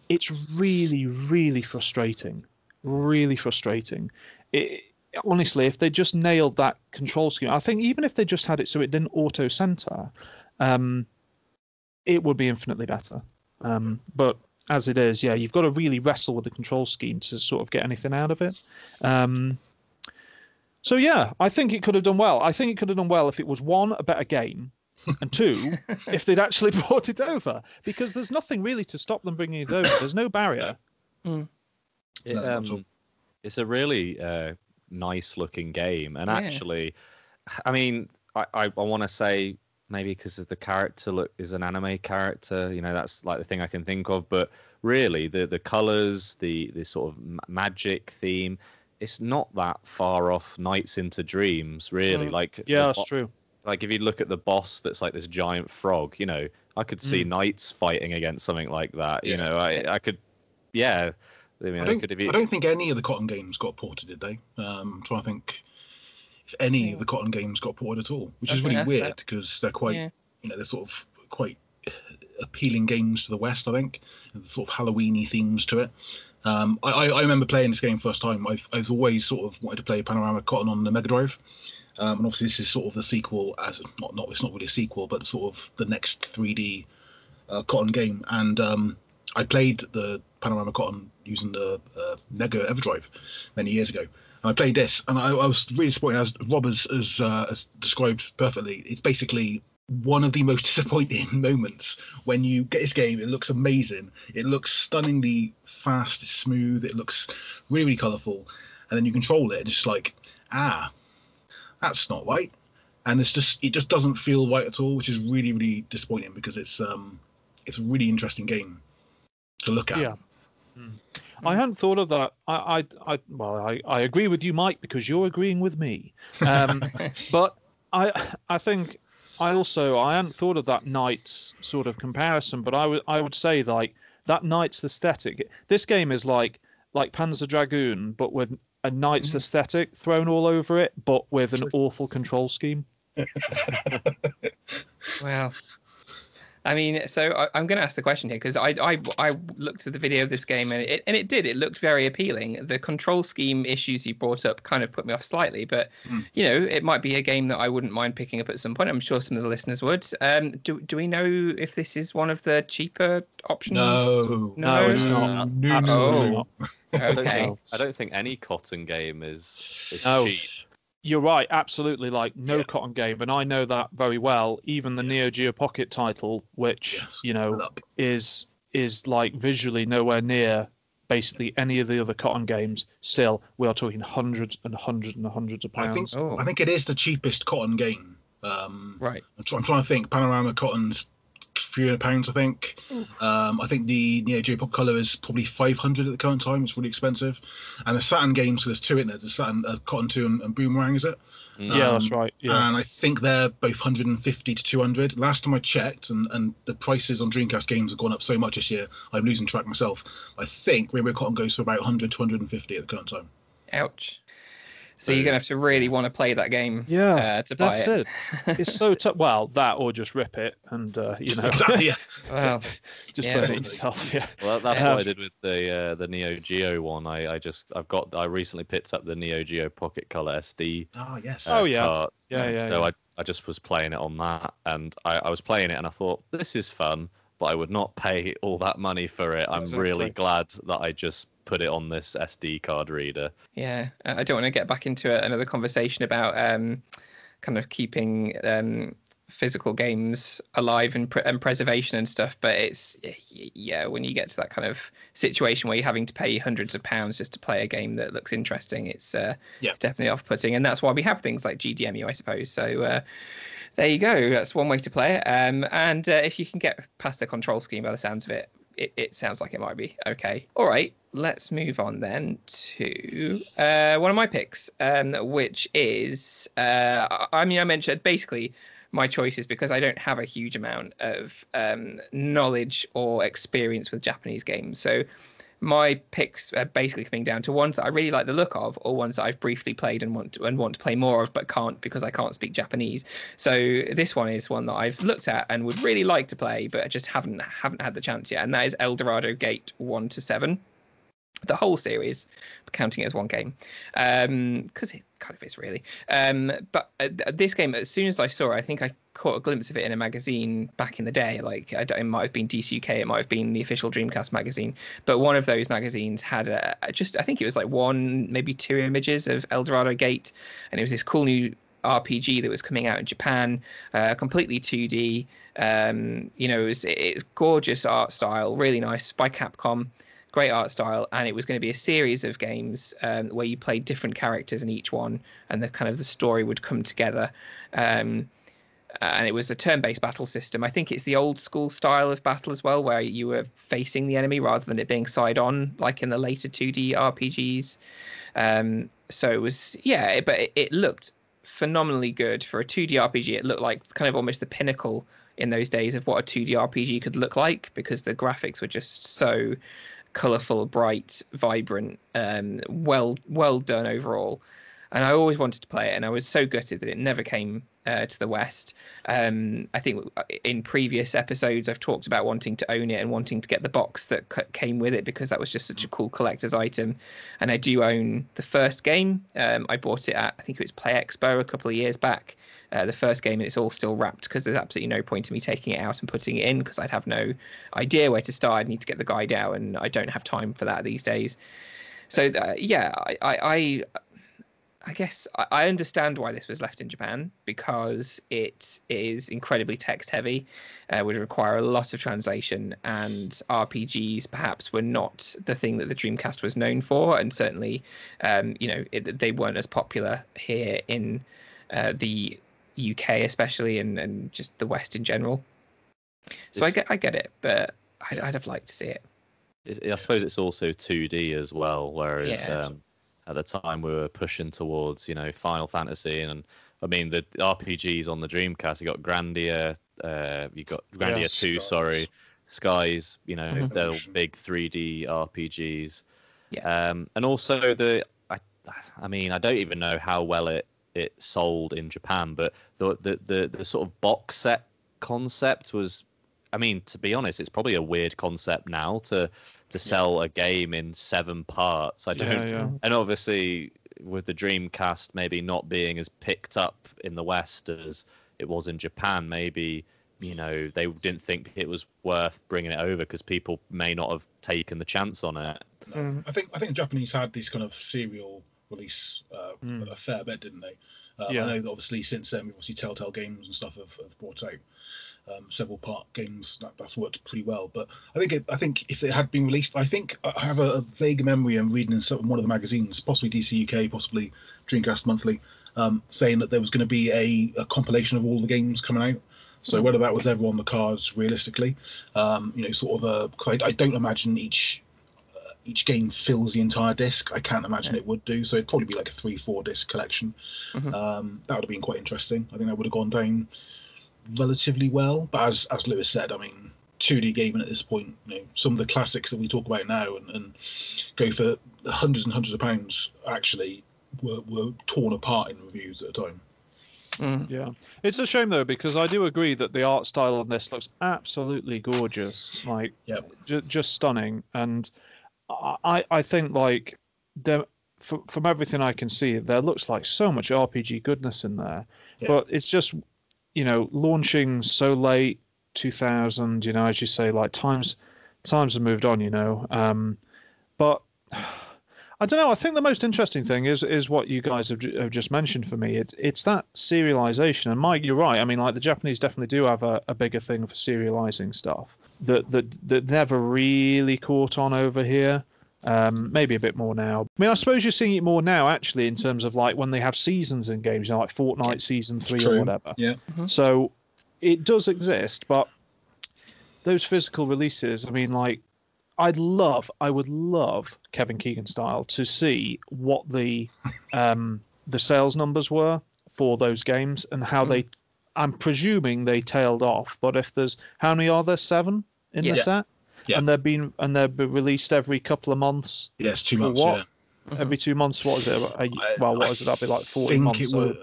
it's really, really frustrating, really frustrating. It, honestly, if they just nailed that control scheme, I think even if they just had it so it didn't auto center, um, it would be infinitely better. Um, but as it is, yeah, you've got to really wrestle with the control scheme to sort of get anything out of it. Um, So, yeah, I think it could have done well. I think it could have done well if it was, one, a better game, and two, if they'd actually brought it over, because there's nothing really to stop them bringing it over. There's no barrier. Mm. It, um, it's a really uh, nice-looking game. And yeah. actually, I mean, I, I, I want to say maybe because the character look is an anime character, you know, that's like the thing I can think of. But really, the, the colours, the, the sort of magic theme... It's not that far off Nights into Dreams, really. Mm. Like, yeah, that's true. Like, if you look at the boss, that's like this giant frog. You know, I could see mm. Knights fighting against something like that. Yeah. You know, I, I could, yeah. I mean, I don't, I could, if you... I don't think any of the Cotton games got ported, did they? Um, I'm trying to think if any of the Cotton games got ported at all, which okay, is really weird because they're quite, yeah. you know, they're sort of quite appealing games to the West, I think, and the sort of Halloween-y themes to it. Um, I, I remember playing this game first time. I've, I've always sort of wanted to play Panorama Cotton on the Mega Drive, um, and obviously this is sort of the sequel, as not not it's not really a sequel, but sort of the next three D uh, Cotton game. And um, I played the Panorama Cotton using the uh, Mega EverDrive many years ago. And I played this, and I, I was really disappointed. As Rob has, has, uh, has described perfectly, it's basically one of the most disappointing moments when you get this game. It looks amazing, it looks stunningly fast, it's smooth, it looks really, really colourful, and then you control it and it's just like, ah, that's not right. And it's just, it just doesn't feel right at all, which is really, really disappointing, because it's um it's a really interesting game to look at. Yeah. mm. I hadn't thought of that. I, I I well I I agree with you, Mike, because you're agreeing with me. Um but I I think I also, I hadn't thought of that Knights sort of comparison, but I would I would say, like, that Knights aesthetic. This game is like like Panzer Dragoon, but with a Knights mm-hmm. aesthetic thrown all over it, but with an awful control scheme. Wow. I mean, so I, I'm going to ask the question here, because I, I I looked at the video of this game, and it and it did. It looked very appealing. The control scheme issues you brought up kind of put me off slightly, but, mm. you know, it might be a game that I wouldn't mind picking up at some point. I'm sure some of the listeners would. Um, do, do we know if this is one of the cheaper options? No. No, no it's not. No, no, oh. no. Okay. I don't think any Cotton game is, is oh. cheap. You're right, absolutely. Like, no yeah. Cotton game, and I know that very well. Even the yeah. Neo Geo Pocket title, which yes. you know Look. is is like visually nowhere near basically any of the other Cotton games. Still, we are talking hundreds and hundreds and hundreds of pounds. I think, oh. I think it is the cheapest Cotton game. Um, right. I'm, try, I'm trying to think. Panorama Cotton's three hundred pounds, I think. Um, I think the Neo Geo Pocket Color is probably five hundred at the current time. It's really expensive, and the Saturn games. So there's two in there. The Saturn uh, Cotton Two and, and Boomerang, is it? Yeah, um, that's right. Yeah. And I think they're both hundred and fifty to two hundred. Last time I checked, and, and the prices on Dreamcast games have gone up so much this year. I'm losing track myself. I think Rainbow Cotton goes for about hundred to hundred and fifty at the current time. Ouch. So you're going to have to really want to play that game yeah, uh, to buy that's it. it. It's so tough. Well, that or just rip it and, uh, you know. Exactly, yeah. Well, just yeah, play it yourself, yeah. Well, that's um, what I did with the uh, the Neo Geo one. I, I just, I've got, I recently picked up the Neo Geo Pocket Color S D. Oh, yes. Uh, oh, yeah. Cart. Yeah, yeah. So yeah. I, I just was playing it on that, and I, I was playing it and I thought, this is fun, but I would not pay all that money for it. I'm exactly. really glad that I just put it on this S D card reader. Yeah, I don't want to get back into a, another conversation about um, kind of keeping um, physical games alive and, pre- and preservation and stuff. But it's, yeah, when you get to that kind of situation where you're having to pay hundreds of pounds just to play a game that looks interesting, it's uh, yeah. definitely off-putting. And that's why we have things like G D M U, I suppose. So uh, there you go. That's one way to play it. Um, and uh, if you can get past the control scheme by the sounds of it, It, it sounds like it might be okay. All right, let's move on then to uh, one of my picks, um, which is, uh, I mean, I mentioned basically my choice is because I don't have a huge amount of um, knowledge or experience with Japanese games. So my picks are basically coming down to ones that I really like the look of, or ones that I've briefly played and want to, and want to play more of, but can't because I can't speak Japanese. So this one is one that I've looked at and would really like to play, but I just haven't haven't had the chance yet. And that is El Dorado Gate one to seven, the whole series, counting it as one game, um, because it kind of is really. Um, but uh, this game, as soon as I saw it, I think I caught a glimpse of it in a magazine back in the day. Like, I don't, it might have been D C U K, it might have been the official Dreamcast magazine, but one of those magazines had a, just I think it was like one, maybe two images of El Dorado Gate, and it was this cool new R P G that was coming out in Japan, uh, completely two D. Um, you know, it's it was gorgeous art style, really nice, by Capcom. Great art style, and it was going to be a series of games um, where you played different characters in each one, and the kind of the story would come together. Um, and it was a turn-based battle system. I think it's the old school style of battle as well, where you were facing the enemy rather than it being side on like in the later two D R P Gs. Um, so it was, yeah, but it, it looked phenomenally good for a two D R P G. It looked like kind of almost the pinnacle in those days of what a two D R P G could look like, because the graphics were just so colourful, bright, vibrant, um, well well done overall. And I always wanted to play it, and I was so gutted that it never came uh, to the West. Um, I think in previous episodes I've talked about wanting to own it and wanting to get the box that c- came with it, because that was just such a cool collector's item. And I do own the first game. Um, I bought it at, I think it was Play Expo a couple of years back. Uh, the first game, and it's all still wrapped, because there's absolutely no point in me taking it out and putting it in, because I'd have no idea where to start. I'd need to get the guide out, and I don't have time for that these days. So uh, yeah, I, I I guess I understand why this was left in Japan, because it is incredibly text heavy, uh, would require a lot of translation, and R P Gs perhaps were not the thing that the Dreamcast was known for, and certainly um, you know it, they weren't as popular here in uh, the U K especially, and, and just the West in general. So I get, I get it, but I'd, I'd have liked to see it. I suppose it's also two D as well, whereas yeah. um, at the time we were pushing towards, you know, Final Fantasy, and I mean the R P Gs on the Dreamcast. You got Grandia, uh, you got Grandia yeah, two, Skies. sorry, Skies. You know, mm-hmm. they're big three D R P Gs, yeah. Um, and also the, I, I mean, I don't even know how well it. it sold in Japan, but the, the the the sort of box set concept was, I mean, to be honest, it's probably a weird concept now to to sell yeah. a game in seven parts. I don't, yeah, yeah. And obviously with the Dreamcast maybe not being as picked up in the West as it was in Japan, maybe, you know, they didn't think it was worth bringing it over, because people may not have taken the chance on it. No. Mm. I think I think the Japanese had these kind of serial release uh, mm. a fair bit, didn't they? Um, yeah. I know that obviously since then, obviously Telltale Games and stuff have, have brought out um, several part games. That, that's worked pretty well. But I think it, I think if it had been released, I think I have a, a vague memory. I'm reading in some, one of the magazines, possibly D C U K, possibly Dreamcast Monthly, um, saying that there was going to be a, a compilation of all the games coming out. So whether that was ever on the cards, realistically, um, you know, sort of a. 'Cause I, I don't imagine each. Each game fills the entire disc. I can't imagine yeah. it would do. So it'd probably be like a three, four disc collection. Mm-hmm. Um, that would have been quite interesting. I think that would have gone down relatively well. But as as Lewis said, I mean, two D gaming at this point, you know, some of the classics that we talk about now and, and go for hundreds and hundreds of pounds actually were, were torn apart in reviews at the time. Mm. Yeah, it's a shame though, because I do agree that the art style on this looks absolutely gorgeous, like yeah. j- just stunning. And I, I think, like, there, from, from everything I can see, there looks like so much R P G goodness in there. Yeah. But it's just, you know, launching so late, two thousand, you know, as you say, like, times times have moved on, you know. Um, but I don't know. I think the most interesting thing is is what you guys have, have just mentioned for me. It's it's that serialization. And Mike, you're right. I mean, like the Japanese definitely do have a, a bigger thing for serializing stuff that that that never really caught on over here. Um, maybe a bit more now. I mean, I suppose you're seeing it more now, actually, in terms of like when they have seasons in games, you know, like Fortnite season three or whatever. Yeah. Mm-hmm. So it does exist, but those physical releases. I mean, like. I'd love, I would love Kevin Keegan style to see what the um, the sales numbers were for those games and how mm. they. I'm presuming they tailed off, but if there's how many are there? Seven in yeah. the set, yeah. and they've been and they've been released every couple of months. Yes, yeah, two months. What? Yeah. Every two months. What is it? A, well, what I is it? That'd be like forty months. It was,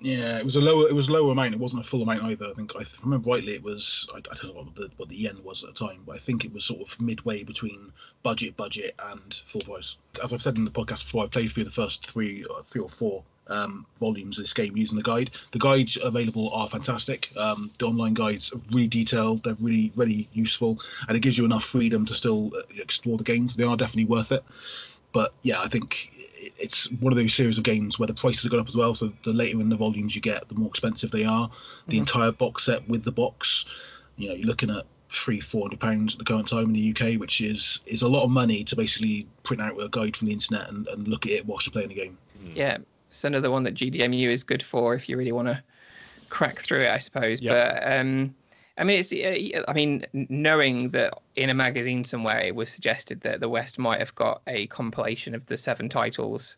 yeah, it was a lower. It was lower amount. It wasn't a full amount either. I think I remember rightly. It was. I, I don't know what the, what the yen was at the time, but I think it was sort of midway between budget, budget, and full price. As I've said in the podcast before, I played through the first three, uh, three or four um, volumes of this game using the guide. The guides available are fantastic. Um, the online guides are really detailed. They're really, really useful, and it gives you enough freedom to still explore the games. They are definitely worth it. But yeah, I think. It's one of those series of games where the prices have gone up as well, so the later in the volumes you get, the more expensive they are. The mm-hmm. entire box set with the box, you know, you're looking at three, four hundred pounds at the current time in the U K, which is is a lot of money to basically print out a guide from the internet and, and look at it whilst you're playing the game. Yeah, it's another one that G D M U is good for if you really want to crack through it, I suppose. Yep. But um I mean, it's. I mean, knowing that in a magazine somewhere it was suggested that the West might have got a compilation of the seven titles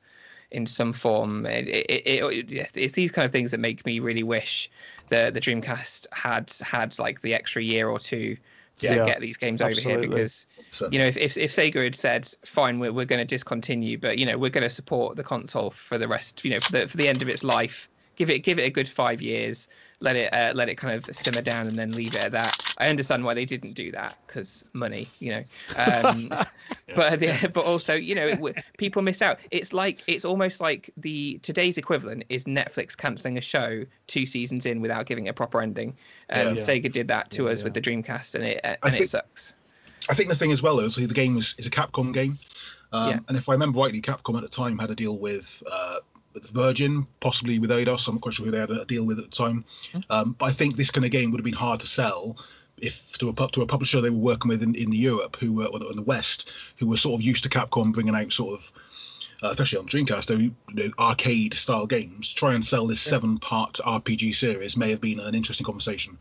in some form. It, it, it, it, it's these kind of things that make me really wish that the Dreamcast had had like the extra year or two to yeah, get these games absolutely. Over here. Because you know, if if, if Sega had said, "Fine, we're we're going to discontinue," but you know, we're going to support the console for the rest. You know, for the for the end of its life. Give it, give it a good five years. Let it, uh, let it kind of simmer down, and then leave it at that. I understand why they didn't do that because money, you know. Um, but the, but also, you know, it, people miss out. It's like it's almost like the today's equivalent is Netflix cancelling a show two seasons in without giving it a proper ending. And yeah, yeah. Sega did that to yeah, us yeah. with the Dreamcast, and it and I it think, sucks. I think the thing as well is the game is, is a Capcom game, um, yeah. and if I remember rightly, Capcom at the time had a deal with. Uh, Virgin, possibly with Eidos. I'm not quite sure who they had a deal with at the time. Um, but I think this kind of game would have been hard to sell if to a to a publisher they were working with in, in the Europe, who were or in the West, who were sort of used to Capcom bringing out sort of, uh, especially on Dreamcast, they, they arcade style games. Try and sell this yeah. seven part R P G series may have been an interesting conversation.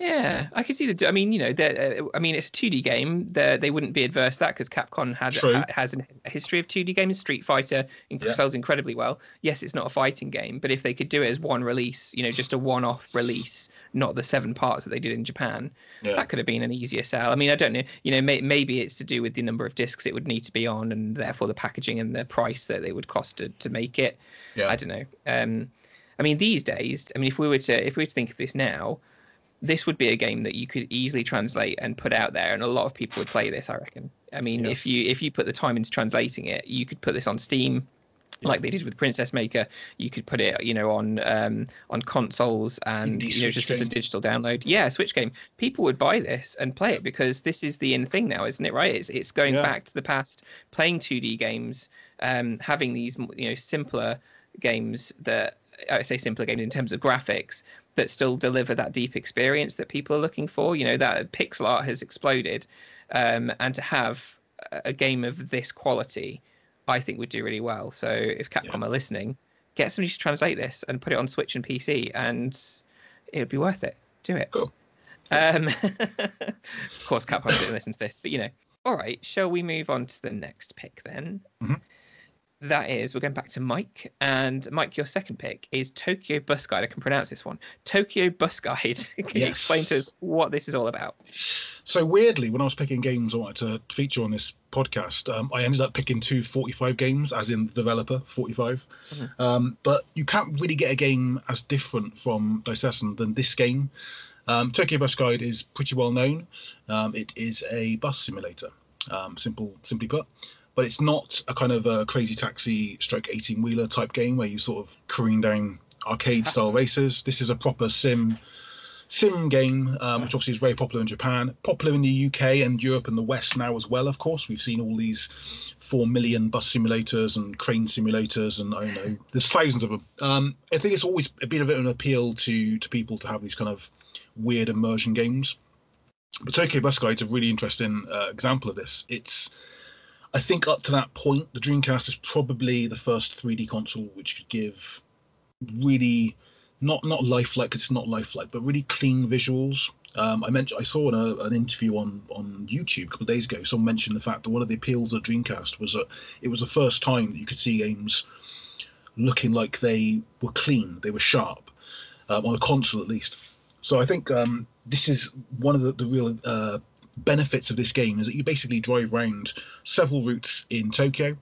Yeah, I could see the. I mean, you know, uh, I mean, it's a two D game. They're, they wouldn't be adverse to that because Capcom had, ha, has a history of two D games. Street Fighter yeah. sells incredibly well. Yes, it's not a fighting game, but if they could do it as one release, you know, just a one-off release, not the seven parts that they did in Japan, yeah. that could have been an easier sell. I mean, I don't know. You know, may, maybe it's to do with the number of discs it would need to be on, and therefore the packaging and the price that they would cost to, to make it. Yeah. I don't know. Um, I mean, these days, I mean, if we were to if we were to think of this now. This would be a game that you could easily translate and put out there, and a lot of people would play this, I reckon. I mean, yeah. if you if you put the time into translating it, you could put this on Steam, yeah. like they did with Princess Maker. You could put it, you know, on um, on consoles and you know, just as a digital download. Yeah, Switch game. People would buy this and play it because this is the in thing now, isn't it? Right? It's it's going yeah. back to the past, playing two D games, um, having these you know simpler games that I say simpler games in terms of graphics. That still deliver that deep experience that people are looking for. You know, that pixel art has exploded, um, and to have a game of this quality, I think would do really well. So if Capcom yeah. are listening, get somebody to translate this and put it on Switch and P C, and it would be worth it. Do it. Cool. Um, of course, Capcom didn't listen to this, but you know. All right, shall we move on to the next pick then? Mm-hmm. That is, we're going back to Mike, and Mike, your second pick is Tokyo Bus Guide. I can pronounce this one. Tokyo Bus Guide. Can yes. you explain to us what this is all about? So weirdly, when I was picking games I wanted to feature on this podcast, um, I ended up picking two forty-five games, as in the developer, forty-five. Mm-hmm. Um, but you can't really get a game as different from Daisessen than this game. Um, Tokyo Bus Guide is pretty well known. Um, it is a bus simulator, um, simple, simply put. But it's not a kind of a Crazy Taxi stroke eighteen-wheeler type game where you sort of careen down arcade-style races. This is a proper sim sim game, um, which obviously is very popular in Japan, popular in the U K and Europe and the West now as well. Of course, we've seen all these four million bus simulators and crane simulators, and I don't know, there's thousands of them. Um, I think it's always a bit of an appeal to to people to have these kind of weird immersion games. But Tokyo Bus Guide's a really interesting uh, example of this. It's, I think, up to that point, the Dreamcast is probably the first three D console which could give really not not lifelike, it's not lifelike, but really clean visuals. Um, I mentioned I saw in a, an interview on on YouTube a couple of days ago, someone mentioned the fact that one of the appeals of Dreamcast was that it was the first time that you could see games looking like they were clean, they were sharp, um, on a console at least. So I think um, this is one of the, the real uh, benefits of this game, is that you basically drive around several routes in Tokyo,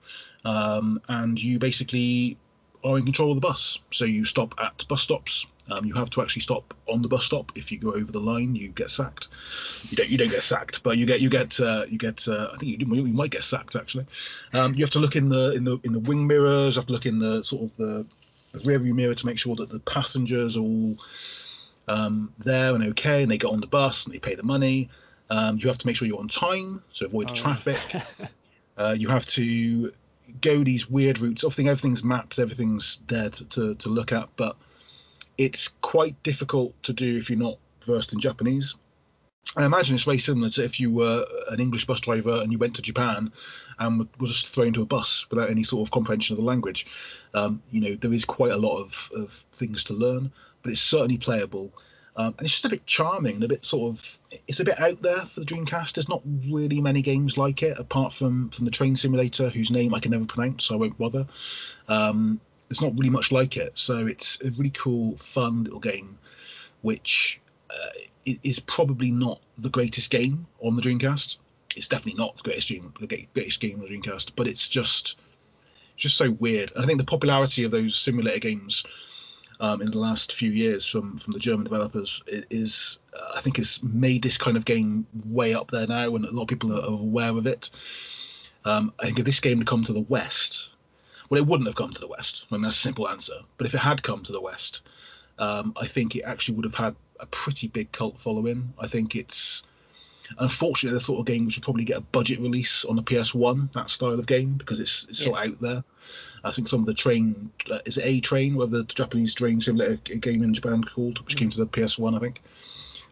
um, and you basically are in control of the bus. So you stop at bus stops. Um, you have to actually stop on the bus stop. If you go over the line, you get sacked. You don't. You don't get sacked, but you get. You get. Uh, you get. Uh, I think you, do, you might get sacked actually. Um, you have to look in the in the in the wing mirrors. You have to look in the sort of the, the rear view mirror to make sure that the passengers are all um, there and okay, and they get on the bus and they pay the money. Um, you have to make sure you're on time, so avoid the oh. traffic. uh, you have to go these weird routes. Obviously, everything's mapped, everything's there to, to, to look at, but it's quite difficult to do if you're not versed in Japanese. I imagine it's very similar to if you were an English bus driver and you went to Japan and were just thrown into a bus without any sort of comprehension of the language. Um, you know, there is quite a lot of, of things to learn, but it's certainly playable. Um, and it's just a bit charming and a bit sort of, it's a bit out there for the Dreamcast. There's not really many games like it, apart from, from the train simulator, whose name I can never pronounce, so I won't bother. Um, it's not really much like it. So it's a really cool, fun little game, which uh, is probably not the greatest game on the Dreamcast. It's definitely not the greatest game, the greatest game on the Dreamcast, but it's just, just so weird. And I think the popularity of those simulator games Um, in the last few years from, from the German developers is, uh, I think it's made this kind of game way up there now, and a lot of people are, are aware of it. Um, I think if this game had come to the West, well, it wouldn't have come to the West. I mean, that's a simple answer. But if it had come to the West, um, I think it actually would have had a pretty big cult following. I think it's, unfortunately, the sort of game which would probably get a budget release on the P S one, that style of game, because it's, it's yeah. sort of out there. I think some of the train, uh, is it A Train, whatever the Japanese train simulator game in Japan called, which mm. came to the P S one, I think.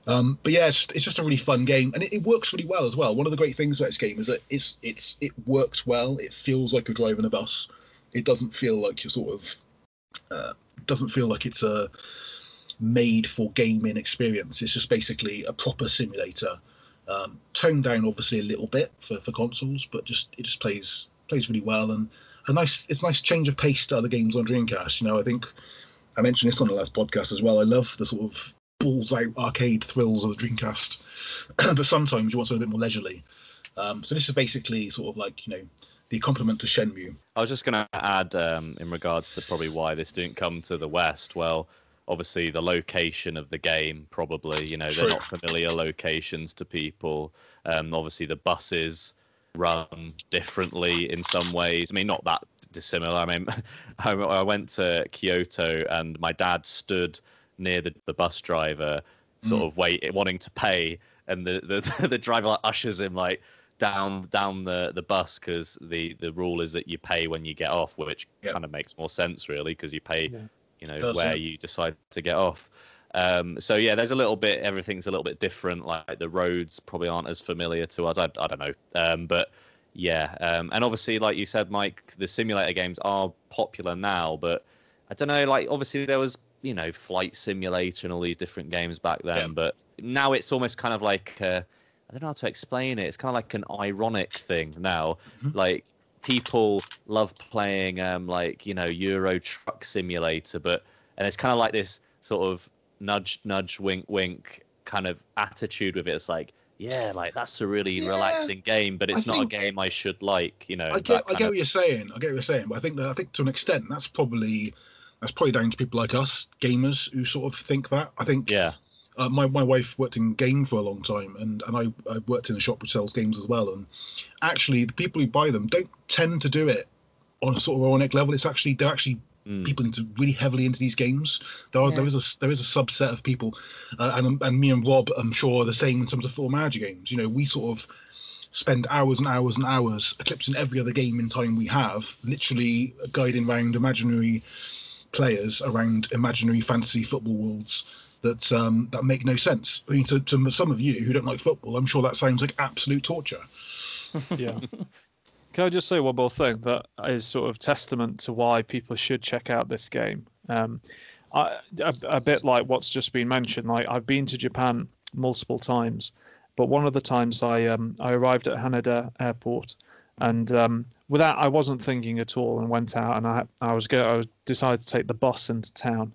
Um, but yeah, it's, it's just a really fun game, and it, it works really well as well. One of the great things about this game is that it's it's it works well. It feels like you're driving a bus. It doesn't feel like you're sort of, uh, doesn't feel like it's a made for gaming experience. It's just basically a proper simulator, um, toned down obviously a little bit for, for consoles, but just it just plays plays really well. And A nice, it's a nice change of pace to other games on Dreamcast. You know, I think I mentioned this on the last podcast as well. I love the sort of balls-out arcade thrills of the Dreamcast, but sometimes you want something a bit more leisurely. Um, so this is basically sort of like, you know, the complement to Shenmue. I was just going to add um, in regards to probably why this didn't come to the West. Well, obviously the location of the game, probably, you know, True. They're not familiar locations to people. Um, obviously the buses run differently in some ways. I mean, not that dissimilar. I mean, I went to Kyoto and my dad stood near the, the bus driver, sort mm. of wait, wanting to pay, and the the, the driver like, ushers him like down down the the bus, because the the rule is that you pay when you get off, which yep. kind of makes more sense really, because you pay yeah. you know Does where it. you decide to get off. Um, so yeah, there's a little bit, everything's a little bit different. Like the roads probably aren't as familiar to us. I, I don't know. Um, but yeah. Um, and obviously, like you said, Mike, the simulator games are popular now, but I don't know, like obviously there was, you know, Flight Simulator and all these different games back then, yeah. but now it's almost kind of like, uh, I don't know how to explain it. It's kind of like an ironic thing now. Mm-hmm. Like people love playing, um, like, you know, Euro Truck Simulator, but, and it's kind of like this sort of nudge nudge wink wink kind of attitude with it. It's like, yeah, like that's a really yeah, relaxing game, but it's I not a game I should like, you know. I get, I get of... what you're saying. I get what you're saying, but I think that I think to an extent that's probably that's probably down to people like us gamers who sort of think that. I think yeah. Uh, my my wife worked in game for a long time, and and I I worked in a shop which sells games as well. And actually, the people who buy them don't tend to do it on a sort of ironic level. It's actually they're actually Mm. People into really heavily into these games. There is yeah. there is a there is a subset of people, uh, and and me and Rob, I'm sure, are the same in terms of four manager games. You know, we sort of spend hours and hours and hours eclipsing every other game in time we have, literally guiding around imaginary players around imaginary fantasy football worlds that um, that make no sense. I mean, to, to some of you who don't like football, I'm sure that sounds like absolute torture. Yeah. Can I just say one more thing that is sort of testament to why people should check out this game? Um, I, a, a bit like what's just been mentioned. Like, I've been to Japan multiple times, but one of the times I um, I arrived at Haneda Airport, and um, without I wasn't thinking at all, and went out and I I was go I decided to take the bus into town,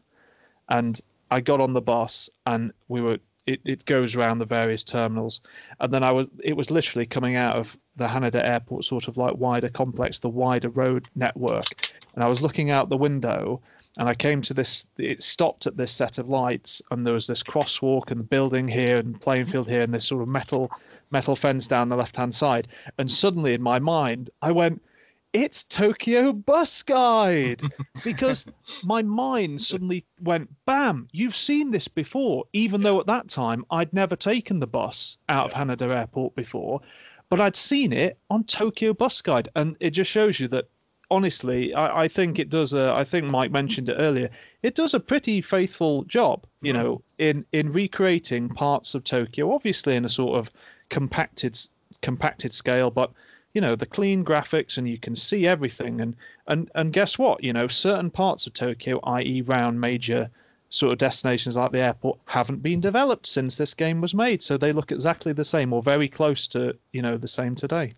and I got on the bus and we were. It, it goes around the various terminals, and then I was it was literally coming out of the Haneda Airport sort of like wider complex, the wider road network, and I was looking out the window and I came to this, it stopped at this set of lights, and there was this crosswalk and the building here and playing field here and this sort of metal metal fence down the left hand side, and suddenly in my mind I went, it's Tokyo Bus Guide, because my mind suddenly went, bam, you've seen this before, even yeah. though at that time I'd never taken the bus out yeah. of Haneda Airport before, but I'd seen it on Tokyo Bus Guide. And it just shows you that, honestly, I, I think it does, a, I think Mike mentioned it earlier, it does a pretty faithful job, you mm-hmm. know, in, in recreating parts of Tokyo, obviously in a sort of compacted compacted scale, but you know, the clean graphics, and you can see everything. And, and, and guess what? You know, certain parts of Tokyo, that is round major sort of destinations like the airport, haven't been developed since this game was made. So they look exactly the same or very close to, you know, the same today.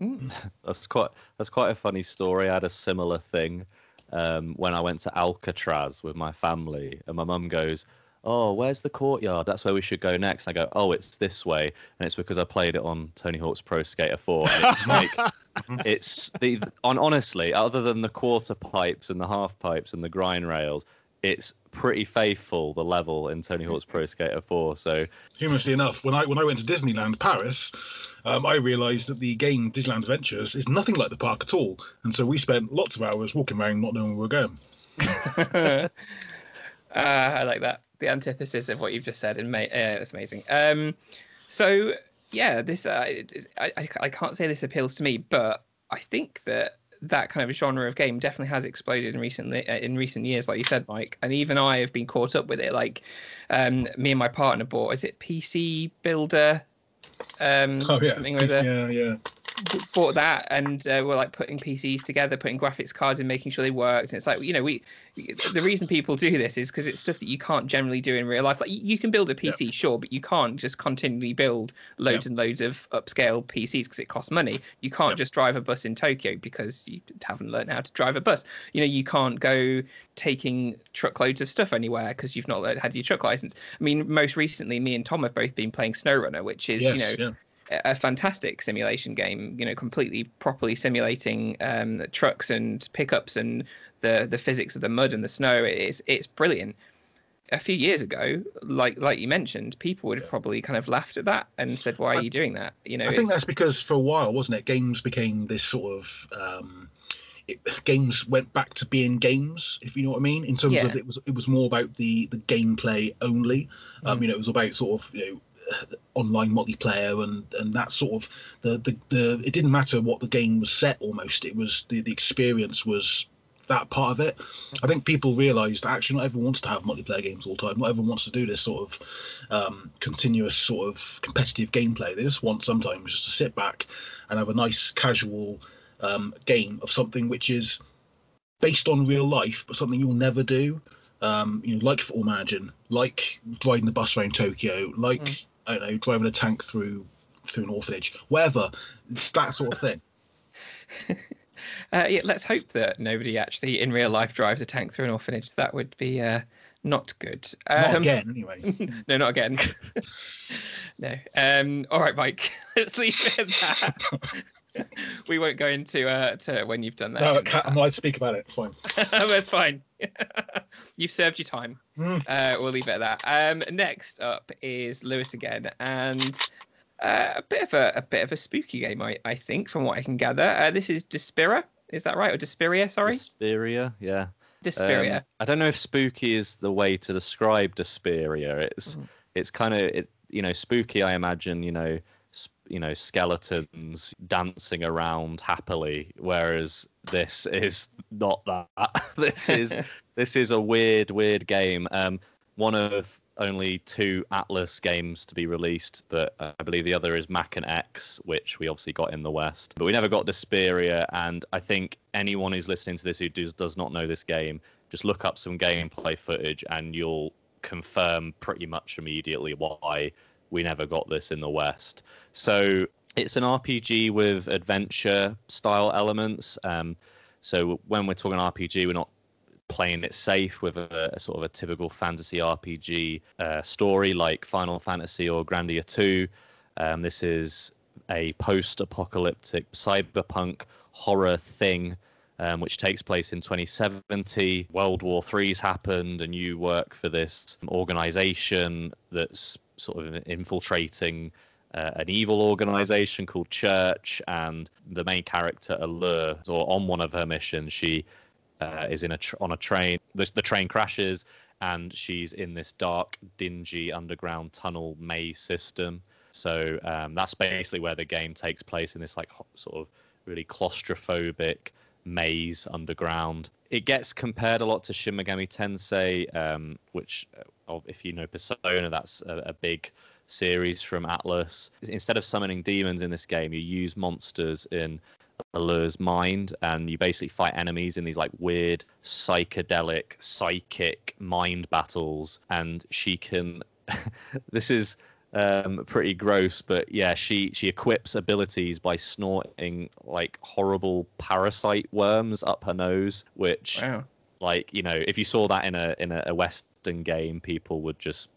Mm. That's quite that's quite a funny story. I had a similar thing um, when I went to Alcatraz with my family, and my mum goes, oh, where's the courtyard? That's where we should go next. And I go, oh, it's this way. And it's because I played it on Tony Hawk's Pro Skater four. And it's like, it's the, on, honestly, other than the quarter pipes and the half pipes and the grind rails, it's pretty faithful, the level in Tony Hawk's Pro Skater four. So, humorously enough, when I when I went to Disneyland Paris, um, I realised that the game Disneyland Adventures is nothing like the park at all. And so we spent lots of hours walking around not knowing where we were going. uh, I like that. The antithesis of what you've just said, and ma- uh, that's amazing. Um, so yeah, this uh, it, I, I I can't say this appeals to me, but I think that that kind of genre of game definitely has exploded in recent uh, in recent years, like you said, Mike. And even I have been caught up with it. Like um, me and my partner bought, is it P C Builder? Um, oh yeah, something like that. Yeah, yeah. Bought that, and uh, we're like putting P Cs together, putting graphics cards in, making sure they worked. And it's like, you know, we the reason people do this is because it's stuff that you can't generally do in real life. Like, you can build a P C, yeah. sure, but you can't just continually build loads yeah. and loads of upscale P Cs because it costs money. You can't yeah. just drive a bus in Tokyo because you haven't learned how to drive a bus. You know, you can't go taking truckloads of stuff anywhere because you've not had your truck license. I mean, most recently, me and Tom have both been playing SnowRunner, which is, yes, you know, yeah. a fantastic simulation game, you know, completely properly simulating um, trucks and pickups and the, the physics of the mud and the snow. It's, it's brilliant. A few years ago, like like you mentioned, people would have probably kind of laughed at that and said, why are I, you doing that? You know, I think it's... that's because for a while, wasn't it, games became this sort of... Um... It, games went back to being games, if you know what I mean, in terms yeah. of it was it was more about the the gameplay only. Um, mm. You know, it was about sort of, you know, online multiplayer and and that sort of the the, the it didn't matter what the game was set. Almost, it was the, the experience was that part of it. I think people realised that actually not everyone wants to have multiplayer games all the time. Not everyone wants to do this sort of um, continuous sort of competitive gameplay. They just want sometimes just to sit back and have a nice casual Um, game of something which is based on real life, but something you'll never do. Um, you know, like football managing, like riding the bus around Tokyo, like mm. I don't know, driving a tank through through an orphanage, whatever. It's that sort of thing. uh, yeah, let's hope that nobody actually in real life drives a tank through an orphanage. That would be uh, not good. Um, not again, anyway. No, not again. No. Um, all right, Mike. Let's leave it at that. We won't go into uh, to when you've done that. No, I might speak about it. It's fine. That's fine. You've served your time. Mm. Uh, we'll leave it at that. Um, next up is Lewis again, and uh, a bit of a, a bit of a spooky game, I, I think, from what I can gather. Uh, this is Despira. Is that right? Or Despira? Sorry. Despira. Yeah. Dysperia. Um, I don't know if spooky is the way to describe Dysperia. It's mm. it's kind of it, you know, spooky. I imagine you know sp- you know skeletons dancing around happily, whereas this is not that. this is this is a weird weird game. Um, one of only two Atlus games to be released, but uh, I believe the other is Mac and X, which we obviously got in the West, but we never got Dysperia. And I think anyone who's listening to this who does, does not know this game, just look up some gameplay footage and you'll confirm pretty much immediately why we never got this in the West. So it's an R P G with adventure style elements. Um, so when we're talking R P G, we're not playing it safe with a, a sort of a typical fantasy R P G uh, story like Final Fantasy or Grandia two. Um, this is a post-apocalyptic cyberpunk horror thing um, which takes place in twenty seventy. World War three's happened and you work for this organization that's sort of infiltrating Uh, an evil organization called Church, and the main character Allure, or on one of her missions, she Uh, is in a tr- on a train. The, the train crashes, and she's in this dark, dingy underground tunnel maze system. So um, that's basically where the game takes place, in this like ho- sort of really claustrophobic maze underground. It gets compared a lot to Shin Megami Tensei, um, which, uh, if you know Persona, that's a, a big series from Atlus. Instead of summoning demons in this game, you use monsters in Allure's mind, and you basically fight enemies in these like weird psychedelic psychic mind battles. And she can this is um pretty gross, but yeah, she she equips abilities by snorting like horrible parasite worms up her nose, which wow. like, you know, if you saw that in a in a Western game, people would just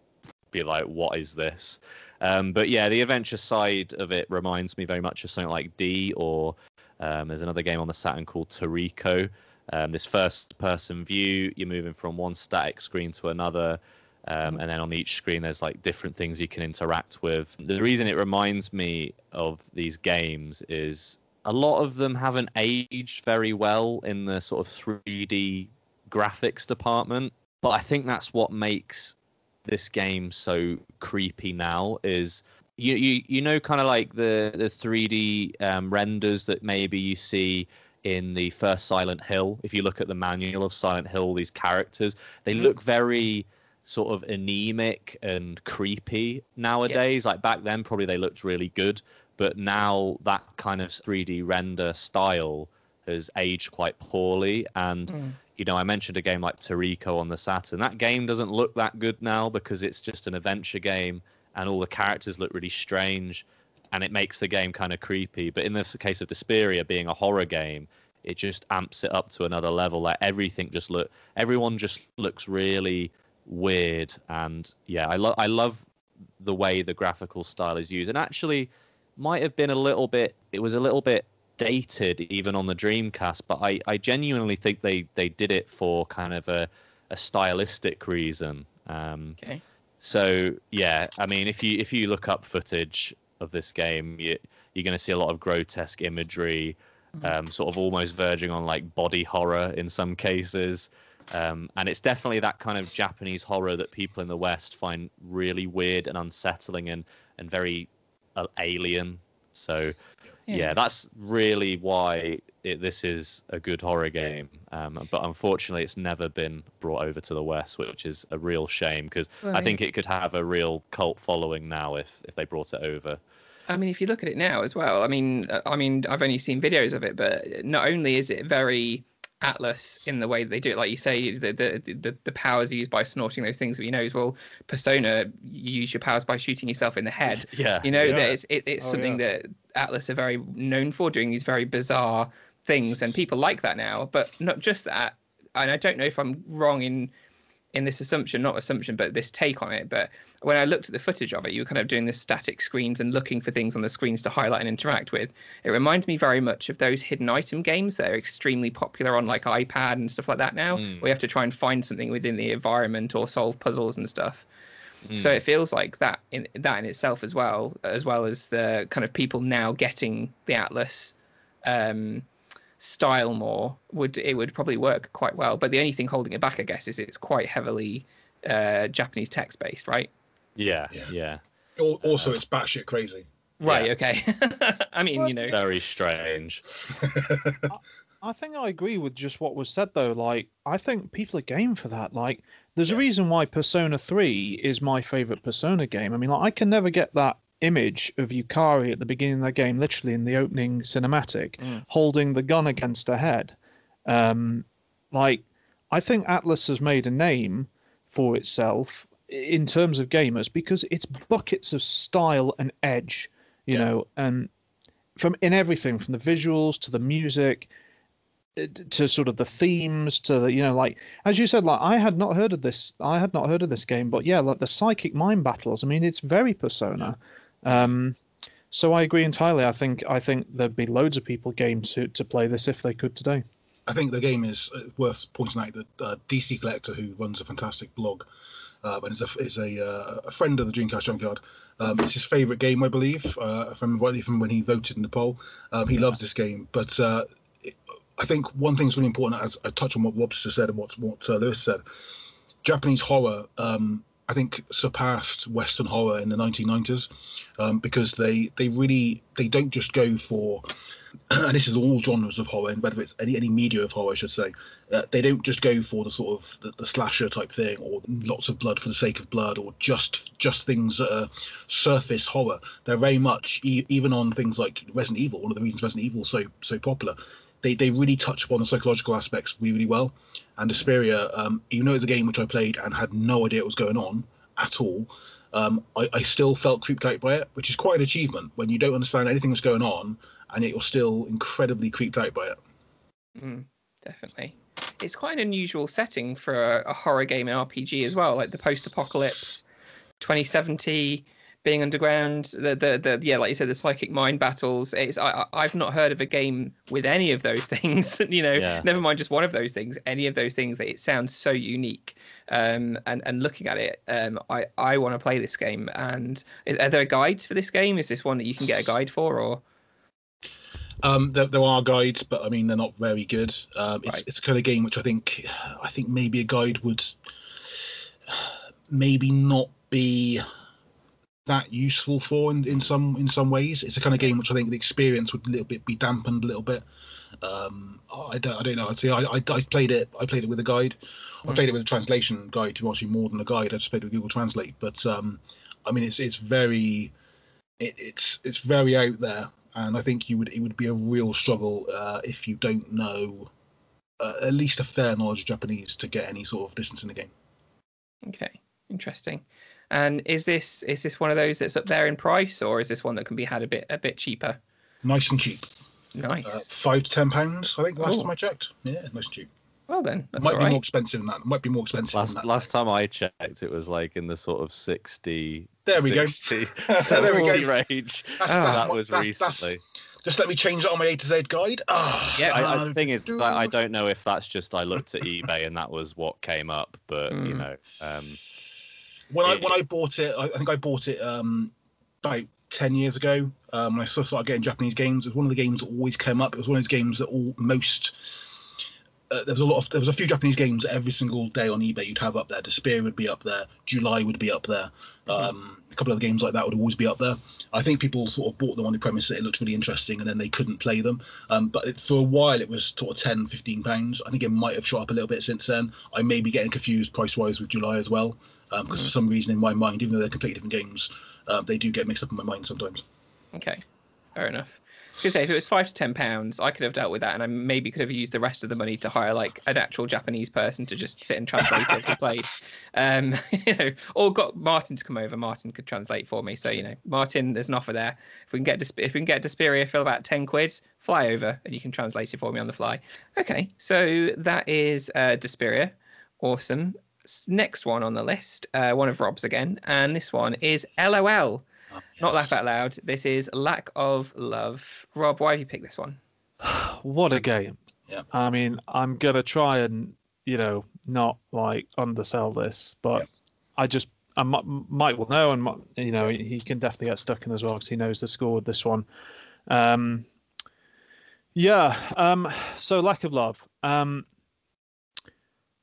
be like, what is this? Um but yeah, the adventure side of it reminds me very much of something like D, or Um, there's another game on the Saturn called Toriko. Um, this first-person view, you're moving from one static screen to another, um, and then on each screen there's like different things you can interact with. The reason it reminds me of these games is a lot of them haven't aged very well in the sort of three D graphics department, but I think that's what makes this game so creepy now. Is You, you you know, kind of like the, the three D um, renders that maybe you see in the first Silent Hill. If you look at the manual of Silent Hill, these characters, they look very sort of anemic and creepy nowadays. Yeah. Like back then, probably they looked really good. But now that kind of three D render style has aged quite poorly. And, mm. you know, I mentioned a game like Toriko on the Saturn. That game doesn't look that good now because it's just an adventure game, and all the characters look really strange, and it makes the game kind of creepy. But in the case of Dysperia being a horror game, it just amps it up to another level. Like everything just look, everyone just looks really weird. And yeah, I love, I love the way the graphical style is used. And actually, might have been a little bit, it was a little bit dated even on the Dreamcast. But I, I genuinely think they, they did it for kind of a, a stylistic reason. Um, okay. So yeah, I mean, if you if you look up footage of this game, you, you're going to see a lot of grotesque imagery, um, sort of almost verging on like body horror in some cases, um, and it's definitely that kind of Japanese horror that people in the West find really weird and unsettling and and very uh, alien. So yeah. yeah, that's really why it, this is a good horror game. Um, but unfortunately, it's never been brought over to the West, which is a real shame, because right. I think it could have a real cult following now if, if they brought it over. I mean, if you look at it now as well, I mean, I mean, I've only seen videos of it, but not only is it very Atlus in the way that they do it, like you say, the the the, the powers used by snorting those things with your nose. Well, Persona, you use your powers by shooting yourself in the head. Yeah, you know, yeah. That it's it, it's oh, something yeah. that Atlus are very known for, doing these very bizarre things, and people like that now. But not just that, and I don't know if I'm wrong in in this assumption, not assumption, but this take on it. But when I looked at the footage of it, you were kind of doing the static screens and looking for things on the screens to highlight and interact with. It reminds me very much of those hidden item games that are extremely popular on like iPad and stuff like that now, mm. where you have to try and find something within the environment or solve puzzles and stuff. Mm. So it feels like that in that in itself as well, as well as the kind of people now getting the Atlus um, style more, would it would probably work quite well. But the only thing holding it back, I guess, is it's quite heavily uh, Japanese text based, right? Yeah, yeah. yeah. Also, uh, it's batshit crazy. Right. Yeah. Okay. I mean, well, you know, very strange. I, I think I agree with just what was said, though. Like, I think people are game for that. Like, there's yeah. a reason why Persona three is my favorite Persona game. I mean, like, I can never get that image of Yukari at the beginning of the game, literally in the opening cinematic, mm. holding the gun against her head. Um, like, I think Atlus has made a name for itself in terms of gamers because it's buckets of style and edge, you yeah. know, and from in everything from the visuals to the music to sort of the themes to the, you know, like as you said, like I had not heard of this, I had not heard of this game, but yeah, like the psychic mind battles. I mean, it's very Persona. Yeah. Um, so I agree entirely. I think I think there'd be loads of people game to to play this if they could today. I think the game is worth pointing out that uh, D C Collector, who runs a fantastic blog, uh, and is a is a, uh, a friend of the Dreamcast Junkyard. Um, it's his favourite game, I believe, uh, if I'm rightly from when he voted in the poll. Um, he yeah. loves this game, but uh, it, I think one thing's really important, as I touch on what Rob's just said and what what uh, Lewis said. Japanese horror, um, I think, surpassed Western horror in the nineteen nineties um, because they they really they don't just go for. And this is all genres of horror, and whether it's any, any media of horror, I should say, uh, they don't just go for the sort of the, the slasher type thing, or lots of blood for the sake of blood, or just just things that are surface horror. They're very much, e- even on things like Resident Evil, one of the reasons Resident Evil is so, so popular, they, they really touch upon the psychological aspects really, really well. And Asperia, um, even though it's a game which I played and had no idea what was going on at all, um, I, I still felt creeped out by it, which is quite an achievement when you don't understand anything that's going on, and yet you're still incredibly creeped out by it. Mm, definitely. It's quite an unusual setting for a, a horror game and R P G as well, like the post-apocalypse, twenty seventy, being underground, the, the, the yeah, like you said, the psychic mind battles. It's I, I've not heard of a game with any of those things, you know, yeah. never mind just one of those things, any of those things that it sounds so unique. Um, and, and looking at it, um, I, I want to play this game. And is, are there guides for this game? Is this one that you can get a guide for, or...? Um, there, there are guides, but I mean they're not very good. Um, it's right. it's a kind of game which I think I think maybe a guide would maybe not be that useful for in, in some in some ways. It's a kind of game which I think the experience would a little bit be dampened a little bit. Um, I don't I don't know. I'd say I I I've played it I played it with a guide. Mm. I played it with a translation guide, to actually more than a guide. I just played it with Google Translate. But um, I mean it's it's very it, it's it's very out there. And I think you would it would be a real struggle uh, if you don't know uh, at least a fair knowledge of Japanese to get any sort of distance in the game. Okay, interesting. And is this is this one of those that's up there in price, or is this one that can be had a bit a bit cheaper? Nice and cheap. Nice. Uh, five to ten pounds, I think. Last Ooh. time I checked. Yeah, nice and cheap. Well then, that's might all right. be more expensive than that. It might be more expensive. Last, than that. Last time I checked, it was like in the sort of sixty. There we sixty, go. seventy range. That's, oh, that's that my, was that's, recently. That's, just let me change that on my A to Z guide. Oh, yeah. I, I, the thing is, that I don't know if that's just I looked at eBay and that was what came up, but mm. you know. Um, when it, I when I bought it, I, I think I bought it um, about ten years ago. Um, when I started getting Japanese games, it was one of the games that always came up. It was one of those games that all most. Uh, there was a lot of there was a few Japanese games every single day on eBay you'd have up there. Despair would be up there, July would be up there, um, a couple of games like that would always be up there. I think people sort of bought them on the premise that it looked really interesting, and then they couldn't play them. Um, but it, for a while it was sort of ten, fifteen pounds. I think it might have shot up a little bit since then. I may be getting confused price-wise with July as well, because um, mm. for some reason in my mind, even though they're completely different games, uh, they do get mixed up in my mind sometimes. Okay, fair enough. I was going to say, if it was five to ten pounds, I could have dealt with that, and I maybe could have used the rest of the money to hire like an actual Japanese person to just sit and translate as we played. Um, you know, or got Martin to come over. Martin could translate for me. So you know, Martin, there's an offer there. If we can get Desp- if we can get Desperia for about ten quid, fly over and you can translate it for me on the fly. Okay, so that is uh, Desperia. Awesome. Next one on the list, uh, one of Rob's again, and this one is L O L. Oh, yes. Not Laugh Out Loud. This is Lack of Love. Rob, why have you picked this one? What a game. Yeah. I mean, I'm going to try and, you know, not like undersell this, but yeah. I just, I m- Mike will know, and you know, he can definitely get stuck in as well because he knows the score with this one. Um, Yeah. Um, so lack of love. Um,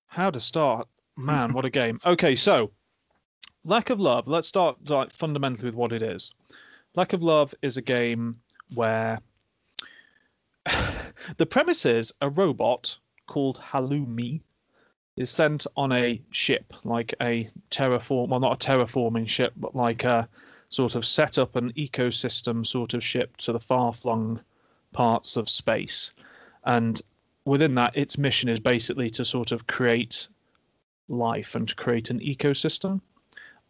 how to start? Man, what a game. Okay, so lack of love. Let's start like fundamentally with what it is. Lack of love is a game where the premise is a robot called Halloumi is sent on a ship, like a terraform, well, not a terraforming ship, but like a sort of set up an ecosystem sort of ship to the far-flung parts of space. And within that, its mission is basically to sort of create life and create an ecosystem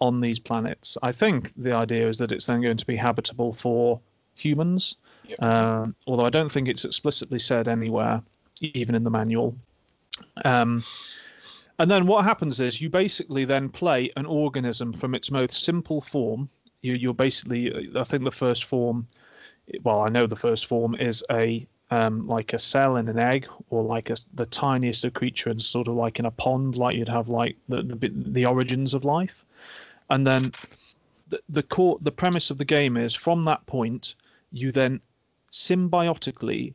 on these planets. I think the idea is that it's then going to be habitable for humans, yep. uh, although I don't think it's explicitly said anywhere, even in the manual. Um, and then what happens is you basically then play an organism from its most simple form. You, you're basically, I think the first form, well, I know the first form is a um, like a cell in an egg, or like a, the tiniest of creatures, sort of like in a pond, like you'd have like the the, the origins of life. And then the the core, the premise of the game is from that point you then symbiotically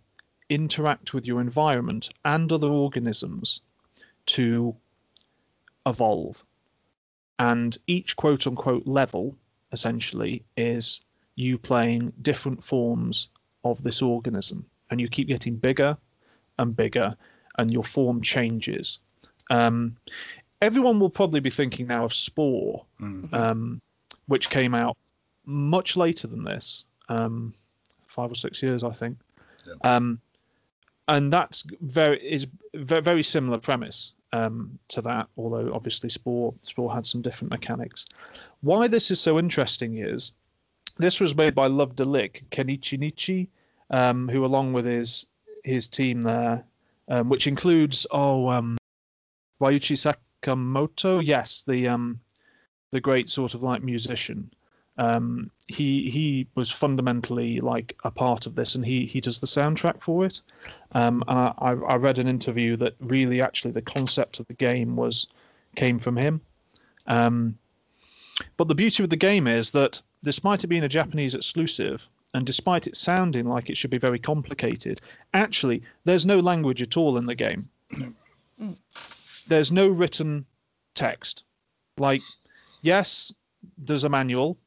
interact with your environment and other organisms to evolve. And each quote-unquote level, essentially, is you playing different forms of this organism. And you keep getting bigger and bigger, and your form changes. Um, everyone will probably be thinking now of Spore, mm-hmm. um, which came out much later than this, um, five or six years, I think. Yeah. Um, and that's very is very, very similar premise um, to that, although obviously Spore Spore had some different mechanics. Why this is so interesting is this was made by Love Delic, Kenichi Nishi, um, who along with his his team there, um, which includes oh um, Ryuichi Sakamoto, yes, the um, the great sort of like musician. Um, he he was fundamentally like a part of this, and he he does the soundtrack for it. Um, and I, I I read an interview that really actually the concept of the game was came from him. Um, but the beauty of the game is that this might have been a Japanese exclusive, and despite it sounding like it should be very complicated, actually there's no language at all in the game. There's no written text. Like yes, there's a manual.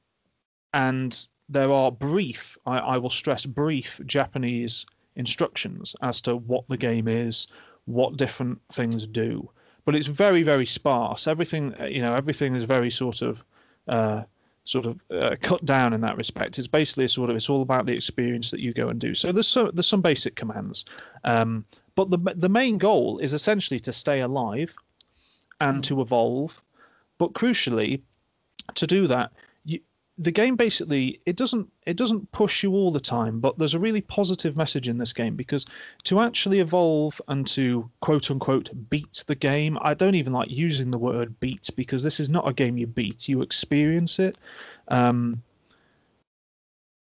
And there are brief, I, I will stress brief, Japanese instructions as to what the game is, what different things do. But it's very, very sparse. Everything, you know, everything is very sort of, uh, sort of uh, cut down in that respect. It's basically a sort of, it's all about the experience that you go and do. So there's so, there's some basic commands, um, but the the main goal is essentially to stay alive, and to evolve. But crucially, to do that, you. The game basically it doesn't it doesn't push you all the time, but there's a really positive message in this game, because to actually evolve and to quote unquote beat the game, I don't even like using the word beat, because this is not a game you beat, you experience it. Um,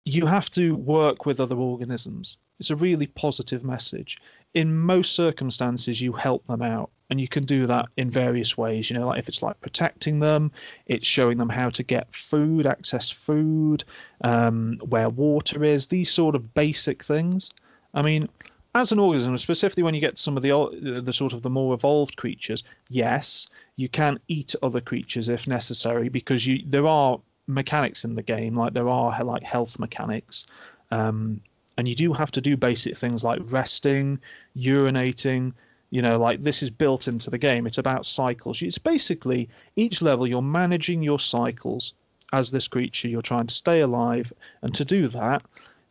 you have to work with other organisms. It's a really positive message. In most circumstances, you help them out, and you can do that in various ways. You know, like if it's like protecting them, it's showing them how to get food, access food, um, where water is, these sort of basic things. I mean, as an organism, specifically when you get some of the the sort of the more evolved creatures, yes, you can eat other creatures if necessary, because you there are mechanics in the game, like there are like health mechanics. Um, And you do have to do basic things like resting, urinating, you know, like this is built into the game. It's about cycles. It's basically each level you're managing your cycles as this creature. You're trying to stay alive. And to do that,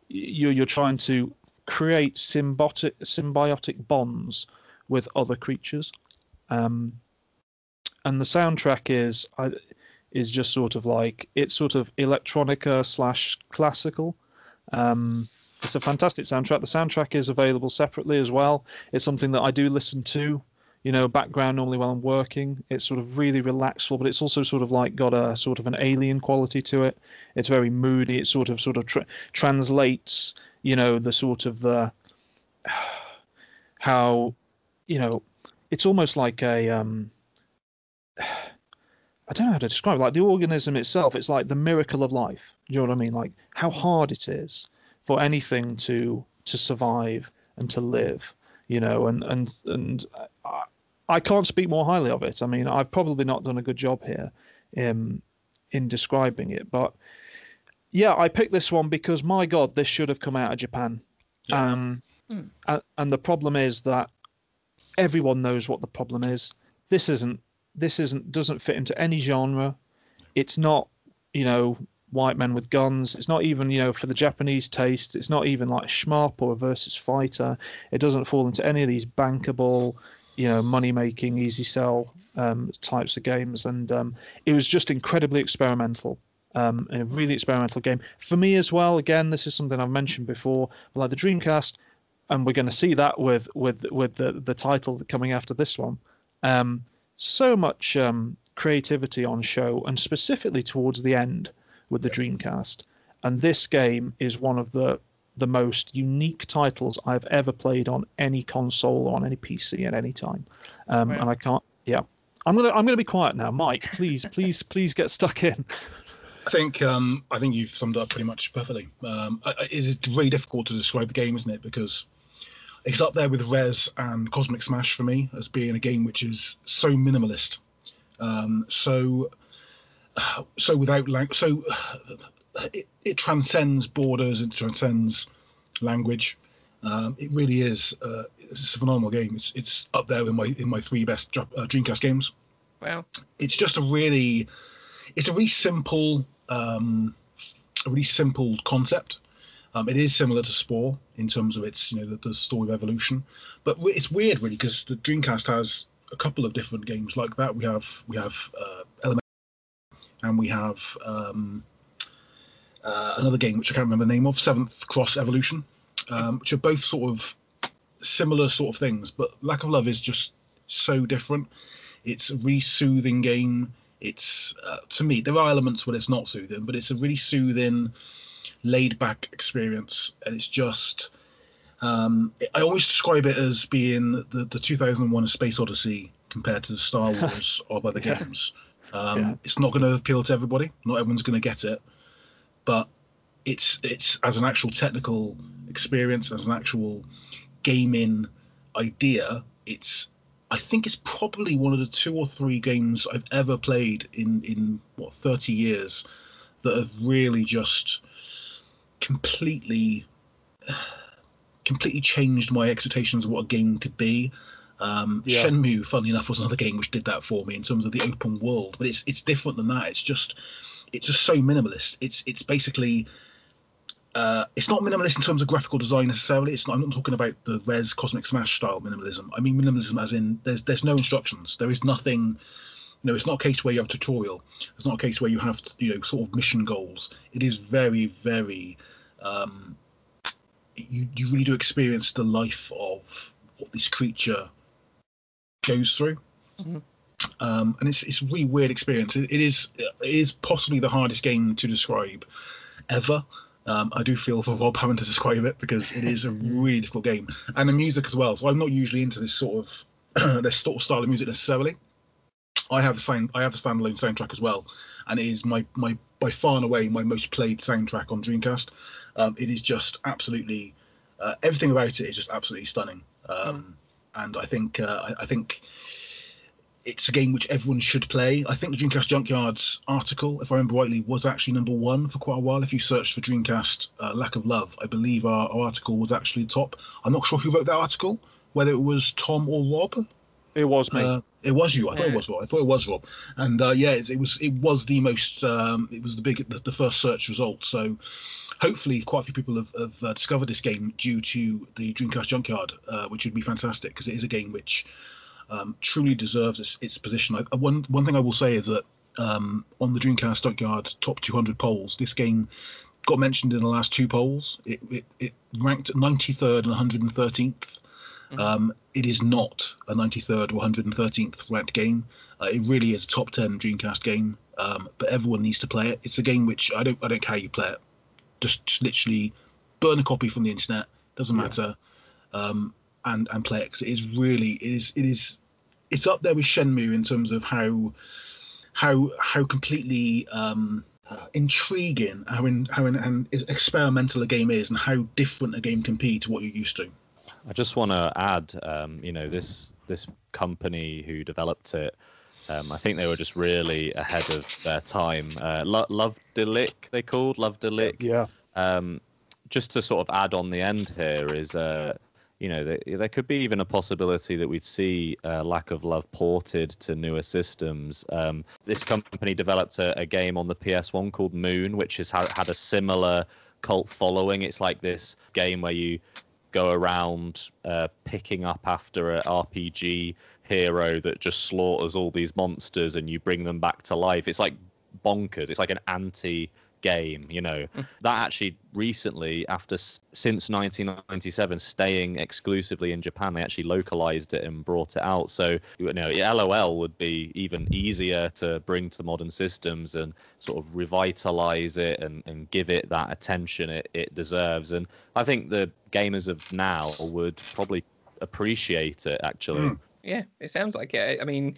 you're, you're trying to create symbiotic, symbiotic bonds with other creatures. Um, and the soundtrack is is just sort of like it's sort of electronica slash classical. Um It's a fantastic soundtrack. The soundtrack is available separately as well. It's something that I do listen to, you know, background normally while I'm working. It's sort of really relaxful, but it's also sort of like got a sort of an alien quality to it. It's very moody. It sort of sort of tra- translates, you know, the sort of the how, you know, it's almost like a um, I don't know how to describe it. Like the organism itself. It's like the miracle of life. You know what I mean? Like how hard it is for anything to to survive and to live, you know, and and and I, I can't speak more highly of it. I mean, I've probably not done a good job here in in describing it, but yeah, I picked this one because, my God, this should have come out of Japan. Yeah. Um, mm. and, and the problem is that everyone knows what the problem is. This isn't. This isn't. Doesn't fit into any genre. It's not, you know, white men with guns. It's not even, you know, for the Japanese taste. It's not even like Schmarp or a versus fighter. It doesn't fall into any of these bankable, you know, money-making, easy sell um, types of games. And um, it was just incredibly experimental, um, and a really experimental game. For me as well, again, this is something I've mentioned before, like the Dreamcast, and we're going to see that with with, with the, the title coming after this one. Um, so much um, creativity on show, and specifically towards the end with the Dreamcast. And this game is one of the the most unique titles I've ever played on any console or on any P C at any time. Um, right. And I can't, yeah. I'm gonna I'm gonna be quiet now, Mike. Please, please, please get stuck in. I think um, I think you've summed up pretty much perfectly. Um, it is really difficult to describe the game, isn't it? Because it's up there with Rez and Cosmic Smash for me as being a game which is so minimalist, um, so so without lang- so. It, it transcends borders, it transcends language. Um, it really is. Uh, it's a phenomenal game. It's it's up there in my in my three best uh, Dreamcast games. Wow! It's just a really, it's a really simple, um, a really simple concept. Um, it is similar to Spore in terms of its, you know, the, the story of evolution. But it's weird, really, because the Dreamcast has a couple of different games like that. We have we have uh, Element, and we have. Um, Uh, another game which I can't remember the name of, Seventh Cross Evolution, um, which are both sort of similar sort of things, but Lack of Love is just so different. It's a really soothing game. It's, uh, to me, there are elements where it's not soothing, but it's a really soothing, laid-back experience, and it's just... Um, I always describe it as being the, the two thousand one Space Odyssey compared to the Star Wars of other yeah. games. Um, yeah. It's not going to appeal to everybody. Not everyone's going to get it. But it's it's as an actual technical experience, as an actual gaming idea, it's I think it's probably one of the two or three games I've ever played in, in what, thirty years that have really just completely completely changed my expectations of what a game could be. Um, yeah. Shenmue, funnily enough, was another game which did that for me in terms of the open world, but it's it's different than that. It's just it's just so minimalist. It's it's basically uh, it's not minimalist in terms of graphical design necessarily. It's not. I'm not talking about the Rez Cosmic Smash style minimalism. I mean minimalism as in there's there's no instructions. There is nothing. You know, it's not a case where you have a tutorial. It's not a case where you have to, you know, sort of mission goals. It is very very. Um, you you really do experience the life of what this creature goes through, mm-hmm. um, and it's it's a really weird experience. It, it is it is possibly the hardest game to describe ever. Um, I do feel for Rob having to describe it because it is a really difficult game, and the music as well. So I'm not usually into this sort of this sort of style of music necessarily. I have a sound, I have a standalone soundtrack as well, and it is my my by far and away my most played soundtrack on Dreamcast. Um, it is just absolutely uh, everything about it is just absolutely stunning. Um, mm. And I think uh, I, I think it's a game which everyone should play. I think the Dreamcast Junkyard's article, if I remember rightly, was actually number one for quite a while. If you searched for Dreamcast uh, Lack of Love, I believe our, our article was actually top. I'm not sure who wrote that article, whether it was Tom or Rob. It was me. Uh, it was you. I thought yeah. it was Rob. I thought it was Rob. And uh, yeah, it, it was it was the most. Um, it was the big the, the first search result. So. Hopefully, quite a few people have, have uh, discovered this game due to the Dreamcast Junkyard, uh, which would be fantastic because it is a game which um, truly deserves its, its position. I, one one thing I will say is that um, on the Dreamcast Junkyard top two hundred polls, this game got mentioned in the last two polls. It it, it ranked ninety-third and one hundred thirteenth. Mm-hmm. Um, it is not a ninety-third or one hundred thirteenth ranked game. Uh, it really is a top ten Dreamcast game, um, but everyone needs to play it. It's a game which I don't I don't care how you play it. Just, just literally burn a copy from the internet, doesn't matter, yeah. um, and and play it because it is really it is it is it's up there with Shenmue in terms of how how how completely um, uh, intriguing how in how in, and experimental a game is and how different a game can be to what you're used to. I just want to add, um, you know, this this company who developed it, um, I think they were just really ahead of their time. Uh, Lo- Lovdelic, they called Lovdelic. Yeah. Um, just to sort of add on the end here is, uh, you know, th- there could be even a possibility that we'd see uh, Lack of Love ported to newer systems. Um, this company developed a, a game on the P S one called Moon, which has ha- had a similar cult following. It's like this game where you go around uh, picking up after an R P G hero that just slaughters all these monsters and you bring them back to life. It's like bonkers. It's like an anti-game, you know. Mm. That actually recently, after since nineteen ninety-seven, staying exclusively in Japan, they actually localized it and brought it out. So, you know, L O L would be even easier to bring to modern systems and sort of revitalize it and, and give it that attention it, it deserves. And I think the gamers of now would probably appreciate it, actually. Mm. Yeah, it sounds like it. I mean,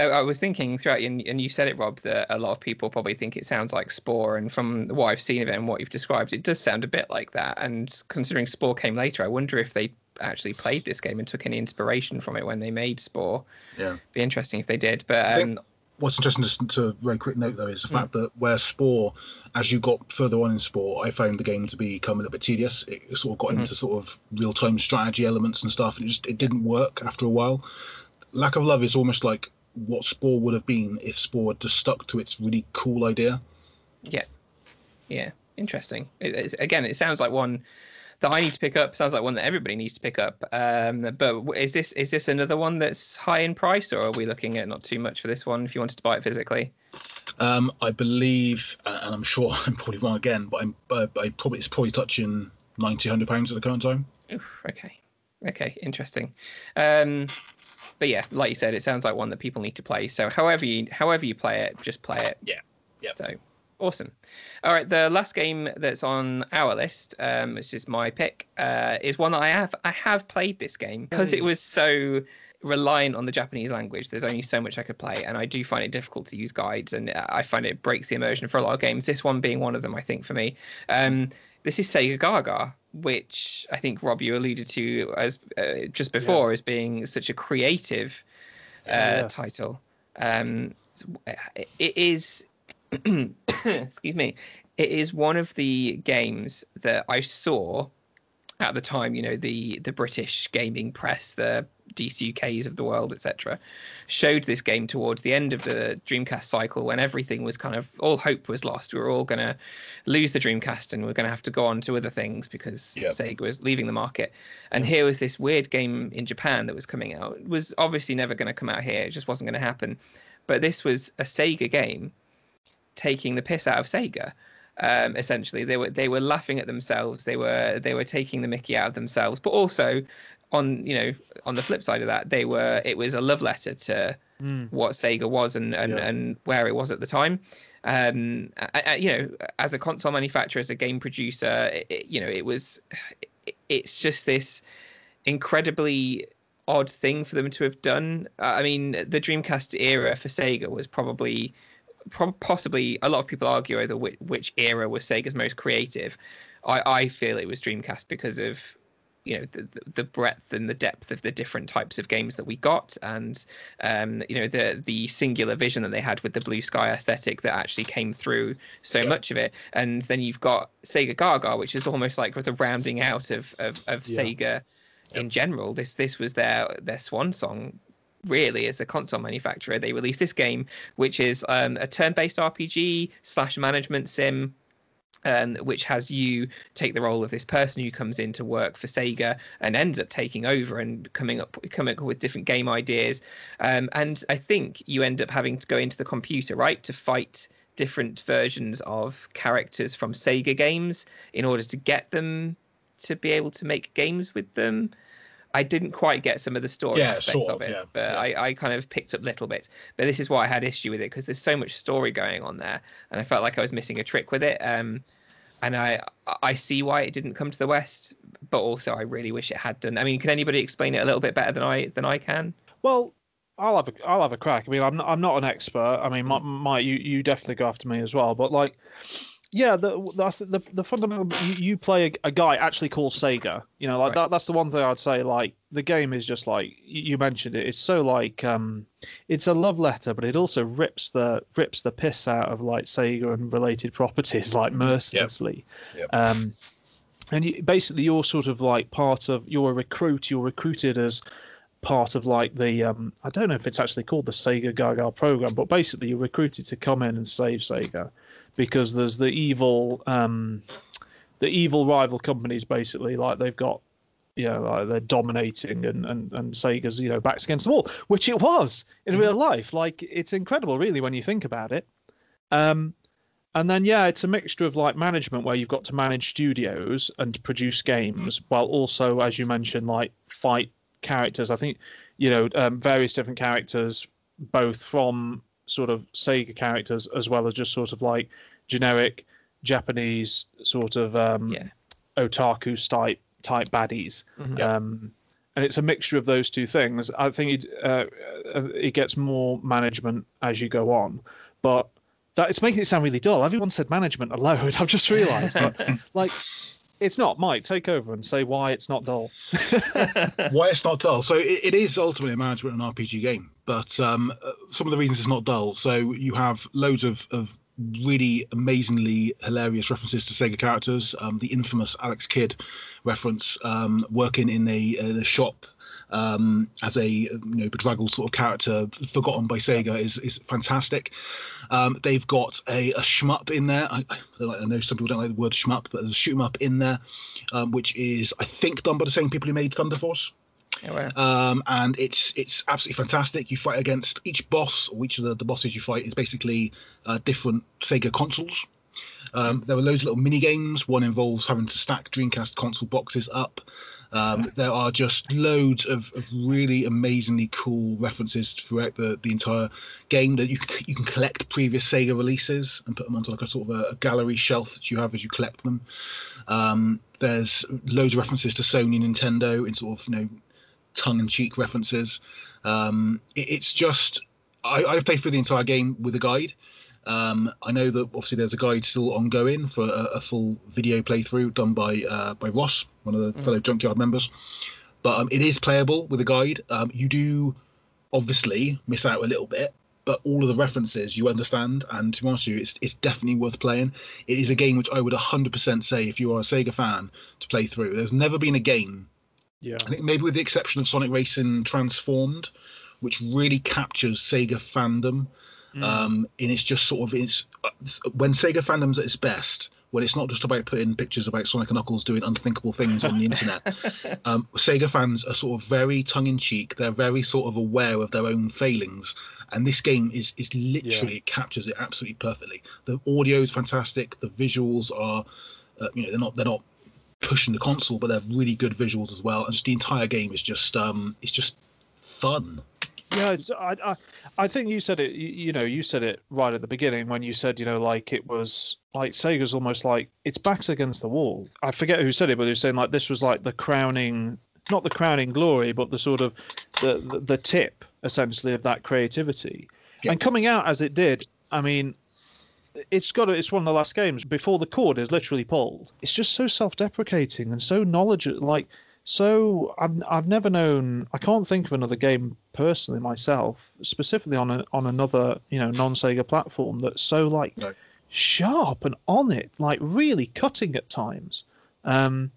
I, I was thinking throughout, and, and you said it, Rob, that a lot of people probably think it sounds like Spore. And from what I've seen of it and what you've described, it does sound a bit like that. And considering Spore came later, I wonder if they actually played this game and took any inspiration from it when they made Spore. Yeah, be interesting if they did. But um, I think what's interesting, to, to very quick note though, is the mm. fact that where Spore, as you got further on in Spore, I found the game to become a little bit tedious. It sort of got mm-hmm. into sort of real-time strategy elements and stuff, and it just it didn't work after a while. Lack of Love is almost like what Spore would have been if Spore had just stuck to its really cool idea. Yeah, yeah, interesting. It, it's, again, it sounds like one that I need to pick up. Sounds like one that everybody needs to pick up. Um, but is this is this another one that's high in price, or are we looking at not too much for this one if you wanted to buy it physically? Um, I believe, and I'm sure I'm probably wrong again, but I'm uh, I probably it's probably touching ninety, one hundred pounds at the current time. Oof, okay, okay, interesting. Um, but yeah, like you said, it sounds like one that people need to play. So however you however you play it, just play it. Yeah, yeah. So. Awesome. All right, the last game that's on our list, um, which is my pick, uh, is one that I have I have played this game because it was so reliant on the Japanese language. There's only so much I could play, and I do find it difficult to use guides, and I find it breaks the immersion for a lot of games. This one being one of them, I think, for me. Um, this is Sega Gaga, which I think, Rob, you alluded to as uh, just before yes. as being such a creative uh, yes. title. Um, it is... excuse me, it is one of the games that I saw at the time, you know, the the British gaming press, the D C U Ks of the world, etc., showed this game towards the end of the Dreamcast cycle when everything was kind of, all hope was lost. We were all gonna lose the Dreamcast and we we're gonna have to go on to other things because yep. Sega was leaving the market, and here was this weird game in Japan that was coming out. It was obviously never going to come out here, it just wasn't going to happen, but this was a Sega game taking the piss out of Sega. Um, essentially, they were they were laughing at themselves. They were they were taking the mickey out of themselves. But also, on you know on the flip side of that, they were it was a love letter to mm. what Sega was and and, yeah. and where it was at the time. Um, I, I, you know, as a console manufacturer, as a game producer, it, it, you know, it was it, it's just this incredibly odd thing for them to have done. I mean, the Dreamcast era for Sega was probably. Possibly, a lot of people argue over which, which era was Sega's most creative. I, I feel it was Dreamcast because of, you know, the, the breadth and the depth of the different types of games that we got, and um, you know, the the singular vision that they had with the blue sky aesthetic that actually came through so yeah. much of it. And then you've got Sega Gaga, which is almost like the rounding out of of, of yeah. Sega yeah. in general. This this was their their swan song. Really, as a console manufacturer, they released this game, which is um, a turn-based R P G slash management sim, um, which has you take the role of this person who comes in to work for Sega and ends up taking over and coming up coming up with different game ideas. Um, and I think you end up having to go into the computer, right, to fight different versions of characters from Sega games in order to get them to be able to make games with them. I didn't quite get some of the story yeah, aspects sort of, of it, yeah, but yeah. I, I kind of picked up little bits. But this is why I had issue with it, because there's so much story going on there, and I felt like I was missing a trick with it. Um, and I I see why it didn't come to the West, but also I really wish it had done. I mean, can anybody explain it a little bit better than I than I can? Well, I'll have a I'll have a crack. I mean, I'm not, I'm not an expert. I mean, my, my you you definitely go after me as well. But like, Yeah, the the, the fundamental you, you play a, a guy actually called Sega. You know, like right. that. That's the one thing I'd say. Like the game is just like you mentioned it. It's so like um, it's a love letter, but it also rips the rips the piss out of like Sega and related properties like mercilessly. Yep. Yep. Um, and you, basically, you're sort of like part of you're a recruit. You're recruited as part of like the um, I don't know if it's actually called the Sega Gaga program, but basically you're recruited to come in and save Sega. Because there's the evil, um, the evil rival companies basically, like they've got, you know, like they're dominating, and, and, and Sega's, you know, backs against the wall, which it was in real life. Like it's incredible, really, when you think about it. Um, and then yeah, it's a mixture of like management where you've got to manage studios and produce games, while also, as you mentioned, like fight characters. I think, you know, um, various different characters, both from sort of Sega characters as well as just sort of like generic Japanese sort of um yeah. otaku type type baddies. Mm-hmm. Um and it's a mixture of those two things. I think it, uh, it gets more management as you go on, but that it's making it sound really dull. Everyone said management a load, I've just realized. But like it's not. Mike, take over and say why it's not dull. Why it's not dull. So it, it is ultimately a management and R P G game, but um, some of the reasons it's not dull. So you have loads of, of really amazingly hilarious references to Sega characters. Um, the infamous Alex Kidd reference, um, working in a, in a shop um, as a you know bedraggled sort of character forgotten by Sega is is fantastic. Um, they've got a, a shmup in there. I, I know some people don't like the word shmup, but there's a shoot 'em up in there, um, which is I think done by the same people who made Thunder Force. Yeah, wow. Um, and it's it's absolutely fantastic. You fight against each boss, or each of the, the bosses you fight is basically uh, different Sega consoles. Um, there are loads of little mini games. One involves having to stack Dreamcast console boxes up. Um, there are just loads of, of really amazingly cool references throughout the, the entire game that you can, you can collect previous Sega releases and put them onto like a sort of a, a gallery shelf that you have as you collect them. Um, there's loads of references to Sony, Nintendo in sort of you know tongue-in-cheek references. Um, it, it's just I, I played through the entire game with a guide. Um, I know that obviously there's a guide still ongoing for a, a full video playthrough done by uh, by Ross, one of the mm. fellow Junkyard members. But um, it is playable with a guide. Um, you do obviously miss out a little bit, but all of the references you understand. And to be honest with you, it's it's definitely worth playing. It is a game which I would one hundred percent say if you are a Sega fan to play through. There's never been a game. Yeah. I think maybe with the exception of Sonic Racing Transformed, which really captures Sega fandom. Mm. Um, and it's just sort of it's when Sega fandom's at its best, when it's not just about putting pictures about Sonic and Knuckles doing unthinkable things on the internet. Um, Sega fans are sort of very tongue-in-cheek. They're very sort of aware of their own failings, and this game is is literally yeah. it captures it absolutely perfectly. The audio is fantastic. The visuals are, uh, you know, they're not they're not pushing the console, but they're really good visuals as well. And just the entire game is just um, it's just fun. Yeah, it's, I, I I think you said it. You, you know, you said it right at the beginning when you said, you know, like it was like Sega's almost like its backs against the wall. I forget who said it, but they were saying like this was like the crowning, not the crowning glory, but the sort of the the, the tip essentially of that creativity. Yeah. And coming out as it did, I mean, it's got to, it's one of the last games before the cord is literally pulled. It's just so self-deprecating and so knowledgeable, like. So I've, I've never known, I can't think of another game personally myself, specifically on a, on another, you know, non-Sega platform that's so like no. sharp and on it, like really cutting at times, um,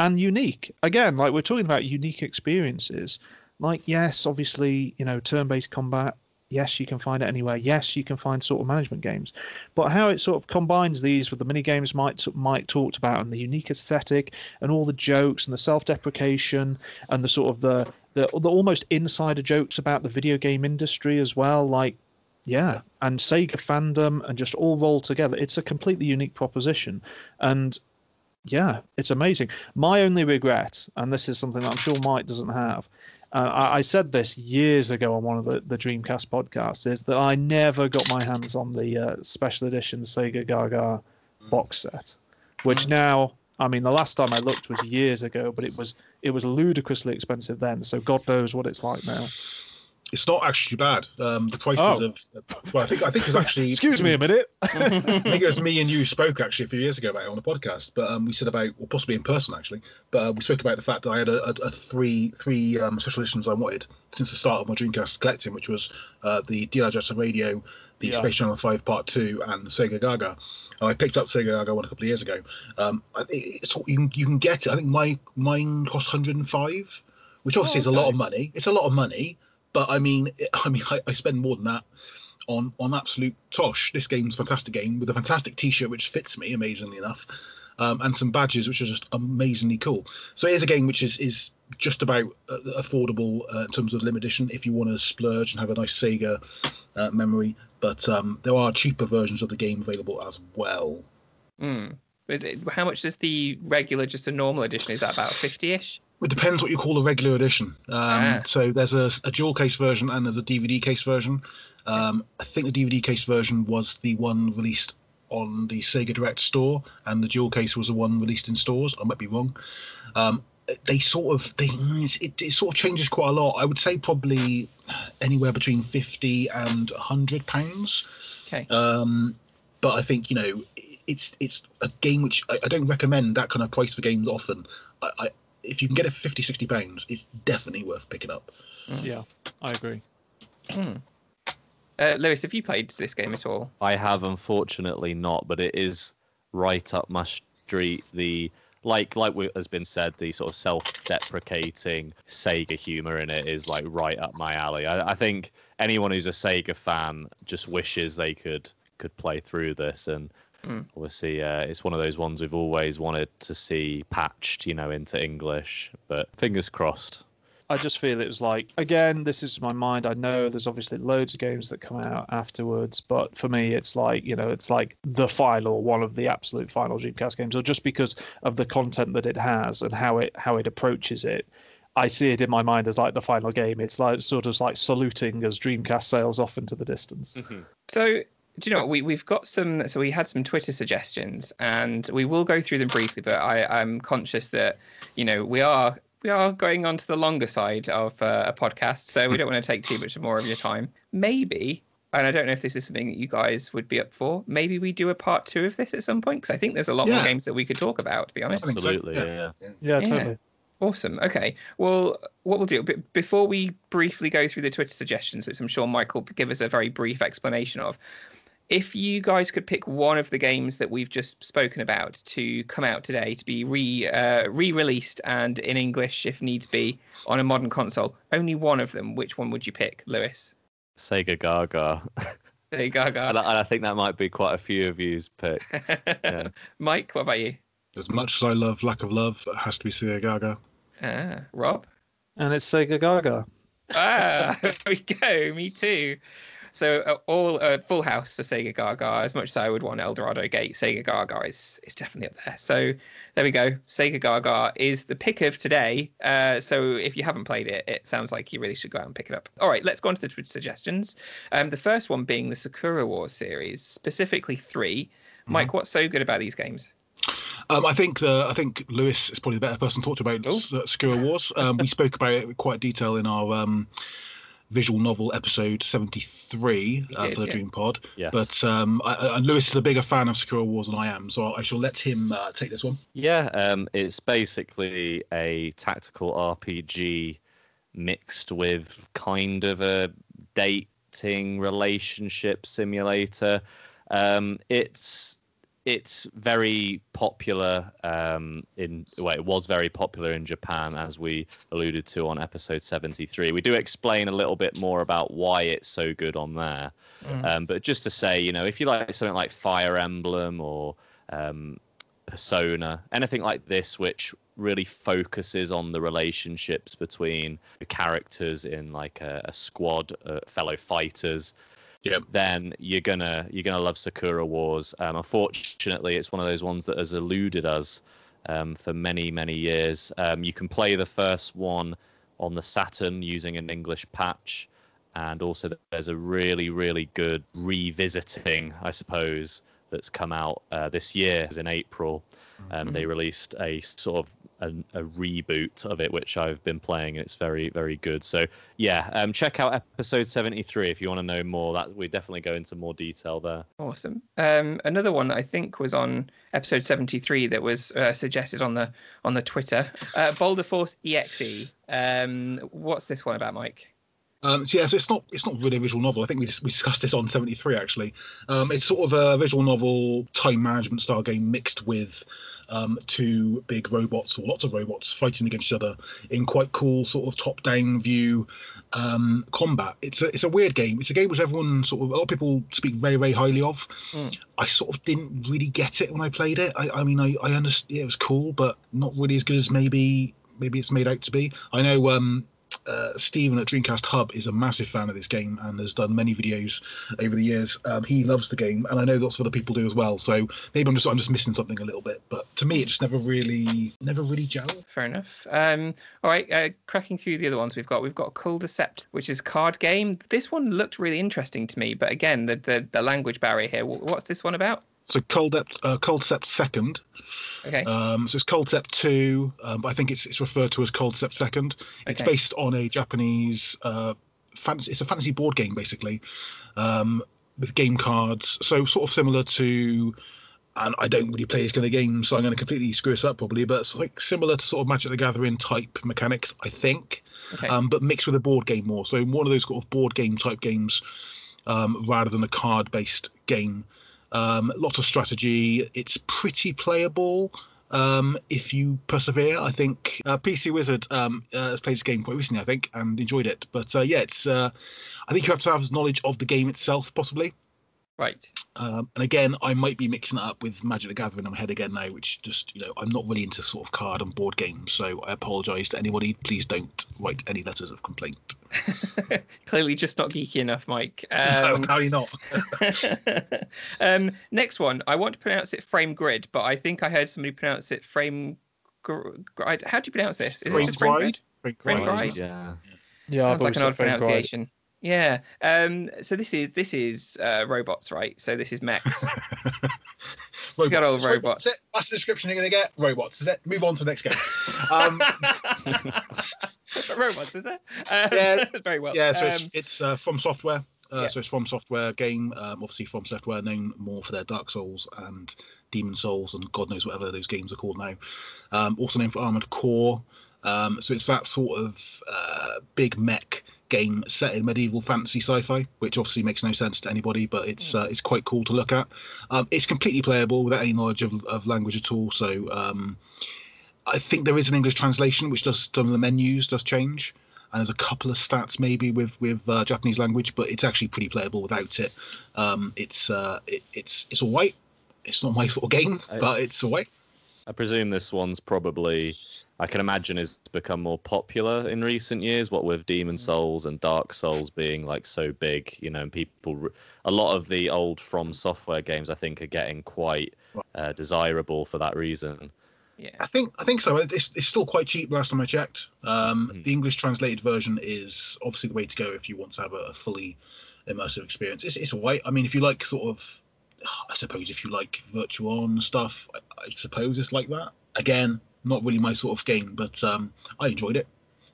and unique. Again, like we're talking about unique experiences. Like, yes, obviously, you know, turn-based combat. Yes, you can find it anywhere. Yes, you can find sort of management games, but how it sort of combines these with the mini games Mike, Mike talked about, and the unique aesthetic, and all the jokes, and the self-deprecation, and the sort of the, the the almost insider jokes about the video game industry as well. Like, yeah, and Sega fandom, and just all rolled together. It's a completely unique proposition, and yeah, it's amazing. My only regret, and this is something that I'm sure Mike doesn't have. Uh, I, I said this years ago on one of the, the Dreamcast podcasts, is that I never got my hands on the uh, special edition Sega Gaga box set, which now, I mean, the last time I looked was years ago, but it was it was ludicrously expensive then, so God knows what it's like now. It's not actually bad. Um, the prices oh. of well, I think I think it was actually. Excuse me a minute. I think it was me and you spoke actually a few years ago about it on a podcast, but um, we said about, or possibly in person actually, but uh, we spoke about the fact that I had a, a, a three three um, special editions I wanted since the start of my Dreamcast collecting, which was uh, the D L Jetson Radio, the yeah. Space Channel Five Part Two, and the Sega Gaga. And I picked up Sega Gaga one a couple of years ago. Um, it's you can, you can get it. I think my mine cost one hundred and five, which obviously oh, okay. is a lot of money. It's a lot of money. But I mean, I mean, I, I spend more than that on, on absolute tosh. This game's a fantastic game with a fantastic T-shirt which fits me amazingly enough, um, and some badges which are just amazingly cool. So it is a game which is is just about uh, affordable uh, in terms of limited edition if you want to splurge and have a nice Sega uh, memory. But um, there are cheaper versions of the game available as well. Mm. Is it, how much is the regular, just a normal edition? Is that about fifty-ish? It depends what you call a regular edition. Um, ah. So there's a, a dual case version and there's a D V D case version. Um, I think the D V D case version was the one released on the Sega Direct store, and the dual case was the one released in stores. I might be wrong. Um, they sort of they it, it sort of changes quite a lot. I would say probably anywhere between fifty and a hundred pounds. Okay. Um, but I think you know it's it's a game which I, I don't recommend that kind of price for games often. I, I If you can get it for fifty, sixty pounds, it's definitely worth picking up. Yeah, I agree. Mm. Uh, Lewis, have you played this game at all? I have, unfortunately not, but it is right up my street. The like, like has been said, the sort of self-deprecating Sega humour in it is like right up my alley. I, I think anyone who's a Sega fan just wishes they could could play through this and. Mm. Obviously, uh, it's one of those ones we've always wanted to see patched, you know, into English. But fingers crossed. I just feel it was like, again, this is my mind. I know there's obviously loads of games that come out afterwards, but for me, it's like, you know, it's like the final or one of the absolute final Dreamcast games, or just because of the content that it has and how it how it approaches it. I see it in my mind as like the final game. It's like sort of like saluting as Dreamcast sails off into the distance. Mm-hmm. So. Do you know what, we, we've got some, so we had some Twitter suggestions and we will go through them briefly, but I, I'm conscious that, you know, we are we are going on to the longer side of uh, a podcast, so we don't want to take too much more of your time. Maybe, and I don't know if this is something that you guys would be up for, maybe we do a part two of this at some point, because I think there's a lot yeah. more games that we could talk about, to be honest. Absolutely, yeah. Yeah, yeah. yeah, yeah. totally. Awesome. Okay. Well, what we'll do b- before we briefly go through the Twitter suggestions, which I'm sure Michael will give us a very brief explanation of, if you guys could pick one of the games that we've just spoken about to come out today, to be re, uh, re-released and in English, if needs be, on a modern console, only one of them, which one would you pick, Lewis? Sega Gaga. Sega Gaga. And I, and I think that might be quite a few of you's picks. Yeah. Mike, what about you? As much as I love Lack of Love, it has to be Sega Gaga. Ah, Rob? And it's Sega Gaga. Ah, there we go. Me too. So uh, all uh, full house for Sega Gaga. As much as I would want Eldorado Gate, Sega Gaga is is definitely up there. So there we go. Sega Gaga is the pick of today. Uh, so if you haven't played it, it sounds like you really should go out and pick it up. All right, let's go on to the Twitter suggestions. Um, the first one being the Sakura Wars series, specifically three. Mm-hmm. Mike, what's so good about these games? Um, I think the I think Lewis is probably the better person to talk to about uh, Sakura Wars. Um, we spoke about it in quite detail in our. Um, visual novel episode seventy-three uh, did, for the yeah. Dream Pod. Yes. But um, I, I, Lewis is a bigger fan of Sakura Wars than I am, so I shall let him uh, take this one. Yeah, um, it's basically a tactical R P G mixed with kind of a dating relationship simulator. Um, it's it's very popular um, in well, it was very popular in Japan, as we alluded to on episode seventy-three. We do explain a little bit more about why it's so good on there. Mm. Um, but just to say, you know, if you like something like Fire Emblem or um, Persona, anything like this, which really focuses on the relationships between the characters in like a, a squad, uh, fellow fighters, Yep. then you're gonna you're gonna love Sakura Wars. Um, unfortunately, it's one of those ones that has eluded us um, for many many years. Um, you can play the first one on the Saturn using an English patch, and also there's a really really good revisiting, I suppose, that's come out uh, this year. In April, um, mm-hmm. they released a sort of a, a reboot of it, which I've been playing, and it's very, very good. So yeah, um, check out episode seventy-three if you want to know more. That we definitely go into more detail there. Awesome. Um, another one I think was on episode seventy-three that was uh, suggested on the on the Twitter. Uh, Boulder Force E X E. Um, what's this one about, Mike? Um, so yeah, so it's not it's not really a visual novel. I think we, just, we discussed this on seventy-three actually. Um, it's sort of a visual novel, time management style game mixed with um, two big robots or lots of robots fighting against each other in quite cool sort of top-down view um, combat. It's a it's a weird game. It's a game which everyone sort of a lot of people speak very very highly of. Mm. I sort of didn't really get it when I played it. I, I mean I I understood yeah, it was cool, but not really as good as maybe maybe it's made out to be. I know. Um, Uh, Steven at Dreamcast Hub is a massive fan of this game and has done many videos over the years. Um, he loves the game, and I know lots of other people do as well. So maybe I'm just I'm just missing something a little bit. But to me, it just never really never really gelled. Fair enough. Um, all right, uh, cracking through the other ones we've got. We've got Cul de Sept, which is a card game. This one looked really interesting to me, but again, the the, the language barrier here. What's this one about? So Cul de uh, Cul de Sept Second. Okay. Um, so it's Cul de Sept two, um, but I think it's it's referred to as Cul de Sept Second. It's okay. Based on a Japanese uh, fantasy. It's a fantasy board game basically, um, with game cards. So sort of similar to, and I don't really play this kind of game, so I'm going to completely screw this up probably. But it's like similar to sort of Magic the Gathering type mechanics, I think. Okay. Um, but mixed with a board game more. So one of those sort of board game type games, um, rather than a card based game. Um, lots of strategy. It's pretty playable um, if you persevere, I think. Uh, P C Wizard um, uh, has played this game quite recently, I think, and enjoyed it. But uh, yeah, it's. Uh, I think you have to have knowledge of the game itself, possibly. Right. Um, and again, I might be mixing it up with Magic the Gathering in my head again now, which just, you know, I'm not really into sort of card and board games, so I apologise to anybody. Please don't write any letters of complaint. Clearly just not geeky enough, Mike. Um, no, apparently not. um, next one, I want to pronounce it Frame Grid, but I think I heard somebody pronounce it Frame... Gr- gr- how do you pronounce this? Is Frame it just Frame Grid? Frame Grid, Frame Grid? Yeah. yeah. Sounds like an odd pronunciation. Grid. Yeah. Um, so this is this is uh, robots, right? So this is mechs. We've got all the robots. That's, That's the description you're going to get. Robots. Is it? Move on to the next game. Um... robots, is it? Um, yeah. Very well. Yeah. So um, it's, it's uh, From Software. Uh, yeah. So it's From Software game. Um, obviously, From Software known more for their Dark Souls and Demon Souls and God knows whatever those games are called now. Um, also known for Armored Core. Um, so it's that sort of uh, big mech game set in medieval fantasy sci-fi, which obviously makes no sense to anybody, but it's uh, it's quite cool to look at. Um, it's completely playable without any knowledge of, of language at all. So um, I think there is an English translation, which does some of the menus does change, and there's a couple of stats maybe with with uh, Japanese language, but it's actually pretty playable without it. Um, it's uh, it, it's it's alright. It's not my sort of game, but it's alright. I presume this one's probably. I can imagine it's become more popular in recent years, what with Demon Souls and Dark Souls being like so big, you know, and people, a lot of the old From Software games, I think, are getting quite uh, desirable for that reason. Yeah, I think I think so. It's, it's still quite cheap. Last time I checked, um, mm-hmm. the English translated version is obviously the way to go if you want to have a, a fully immersive experience. It's it's alright. I mean, if you like sort of, I suppose if you like Virtuon stuff, I, I suppose it's like that again. Not really my sort of game, but um, I enjoyed it.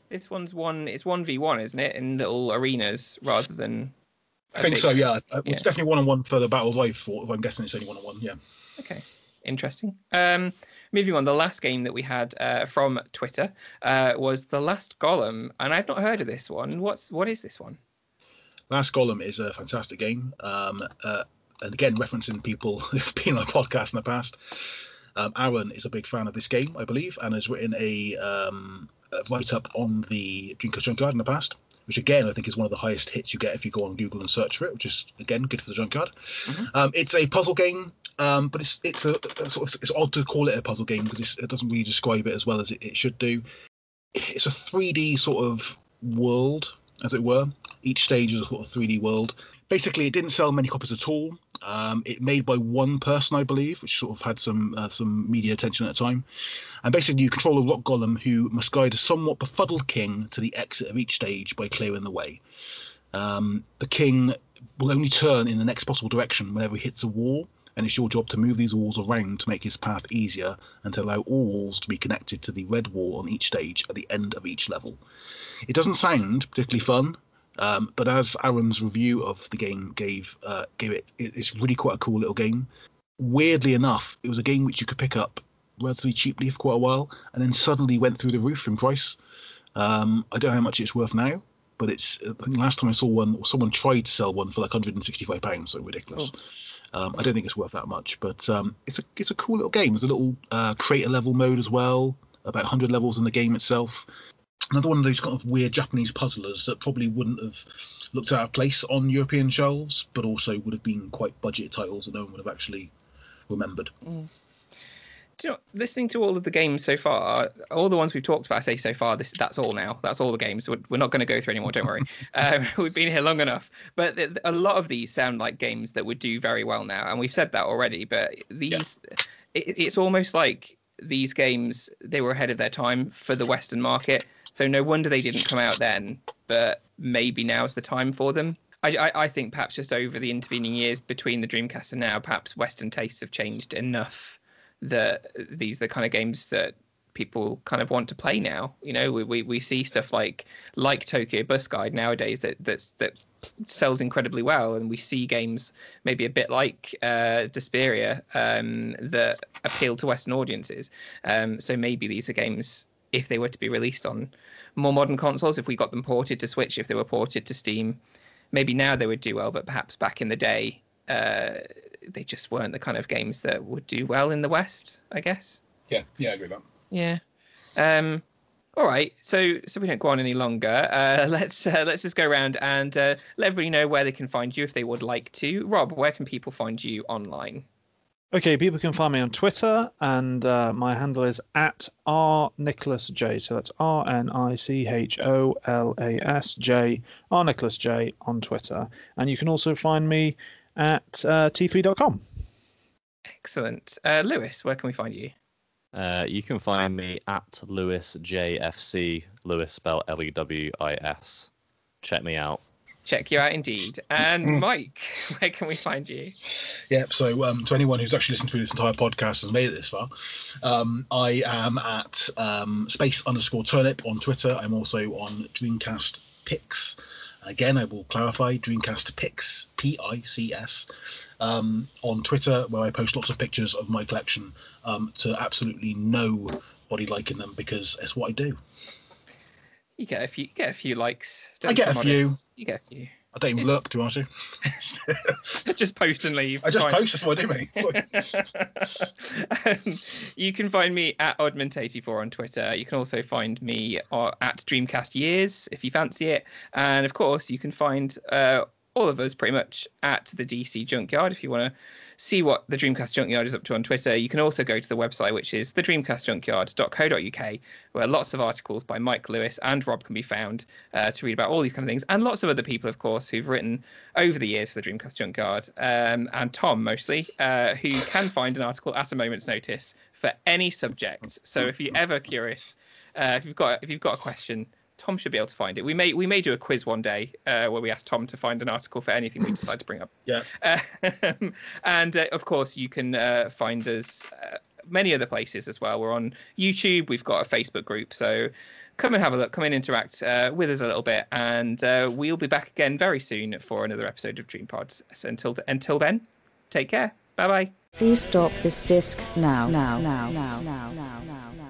This one's one, it's one v one, isn't it? In little arenas rather than... I, I think, think so, yeah. yeah. It's definitely one-on-one for the battles I've fought. I'm guessing it's only one-on-one, yeah. Okay, interesting. Um, moving on, the last game that we had uh, from Twitter uh, was The Last Golem, and I've not heard of this one. What's What is this one? Last Golem is a fantastic game. Um, uh, and again, referencing people who've been on a podcast in the past. Um, Aaron is a big fan of this game, I believe, and has written a, um, a write-up on the Dreamcast Junkyard in the past, which, again, I think is one of the highest hits you get if you go on Google and search for it, which is, again, good for the Junkyard. Mm-hmm. Um, it's a puzzle game, um, but it's it's a, a sort of, it's odd to call it a puzzle game because it's, it doesn't really describe it as well as it, it should do. It's a three D sort of world, as it were. Each stage is a sort of three D world. Basically, it didn't sell many copies at all. Um, it made by one person, I believe, which sort of had some uh, some media attention at the time. And basically, you control a rock golem who must guide a somewhat befuddled king to the exit of each stage by clearing the way. Um, the king will only turn in the next possible direction whenever he hits a wall, and it's your job to move these walls around to make his path easier and to allow all walls to be connected to the red wall on each stage at the end of each level. It doesn't sound particularly fun, um, but as Aaron's review of the game gave uh, gave it, it's really quite a cool little game. Weirdly enough, it was a game which you could pick up relatively cheaply for quite a while, and then suddenly went through the roof in price. Um, I don't know how much it's worth now, but it's, I think last time I saw one, or someone tried to sell one for like one hundred sixty-five pounds, so ridiculous. Oh. Um, I don't think it's worth that much, but um, it's a it's a cool little game. There's a little uh, creator level mode as well, about one hundred levels in the game itself. Another one of those kind of weird Japanese puzzlers that probably wouldn't have looked out of place on European shelves, but also would have been quite budget titles that no one would have actually remembered. Mm. Do you know, listening to all of the games so far, all the ones we've talked about, I say so far, this that's all now. That's all the games. We're, we're not going to go through anymore, don't worry. Um, we've been here long enough. But th- a lot of these sound like games that would do very well now, and we've said that already. But these, yeah. it, it's almost like these games, they were ahead of their time for the Western market. So no wonder they didn't come out then, but maybe now's the time for them. I, I, I think perhaps just over the intervening years between the Dreamcast and now, perhaps Western tastes have changed enough that these are the kind of games that people kind of want to play now. You know, we we, we see stuff like like Tokyo Bus Guide nowadays that that's, that sells incredibly well, and we see games maybe a bit like uh, Dysperia um, that appeal to Western audiences. Um, so maybe these are games, if they were to be released on more modern consoles, if we got them ported to Switch, if they were ported to Steam, maybe now they would do well, but perhaps back in the day, uh, they just weren't the kind of games that would do well in the West, I guess. Yeah, yeah, I agree with that. Yeah. Um, all right, so so we don't go on any longer. Uh, let's uh, let's just go around and uh, let everybody know where they can find you if they would like to. Rob, where can people find you online? Okay, people can find me on Twitter, and uh, my handle is at rnicholasj, so that's R N I C H O L A S J, rnicholasj on Twitter. And you can also find me at uh, T three dot com. Excellent. Uh, Lewis, where can we find you? Uh, you can find me at LewisJFC, Lewis spelled L E W I S. Check me out. Check you out indeed. And Mike, where can we find you? Yep, so um, to anyone who's actually listened through this entire podcast and made it this far, um, I am at um, space underscore turnip on Twitter. I'm also on Dreamcast Pix. Again, I will clarify, Dreamcast Pix, P I C S, um, on Twitter, where I post lots of pictures of my collection um, to absolutely nobody liking them, because that's what I do. You get a few, get a few likes. I get a few. You get a few. I don't even look, do I? Just post and leave. I just fine. Post. That's what I do, mate. um, you can find me at Oddment eighty-four on Twitter. You can also find me uh, at Dreamcast Years if you fancy it, and of course you can find uh, all of us pretty much at the D C Junkyard if you want to see what the Dreamcast Junkyard is up to on Twitter. You can also go to the website, which is the dreamcast junkyard dot co dot uk, where lots of articles by Mike, Lewis and Rob can be found uh, to read about all these kind of things, and lots of other people, of course, who've written over the years for the Dreamcast Junkyard, um, and Tom mostly, uh, who can find an article at a moment's notice for any subject. So if you're ever curious, uh, if you've got if you've got a question, Tom should be able to find it. We may we may do a quiz one day uh, where we ask Tom to find an article for anything we decide to bring up. Yeah. Uh, and uh, of course, you can uh, find us uh, many other places as well. We're on YouTube. We've got a Facebook group. So come and have a look. Come and interact uh, with us a little bit. And uh, we'll be back again very soon for another episode of Dream Pods. So until th- until then, take care. Bye bye. Please stop this disc now. Now. Now. Now. Now. Now. Now.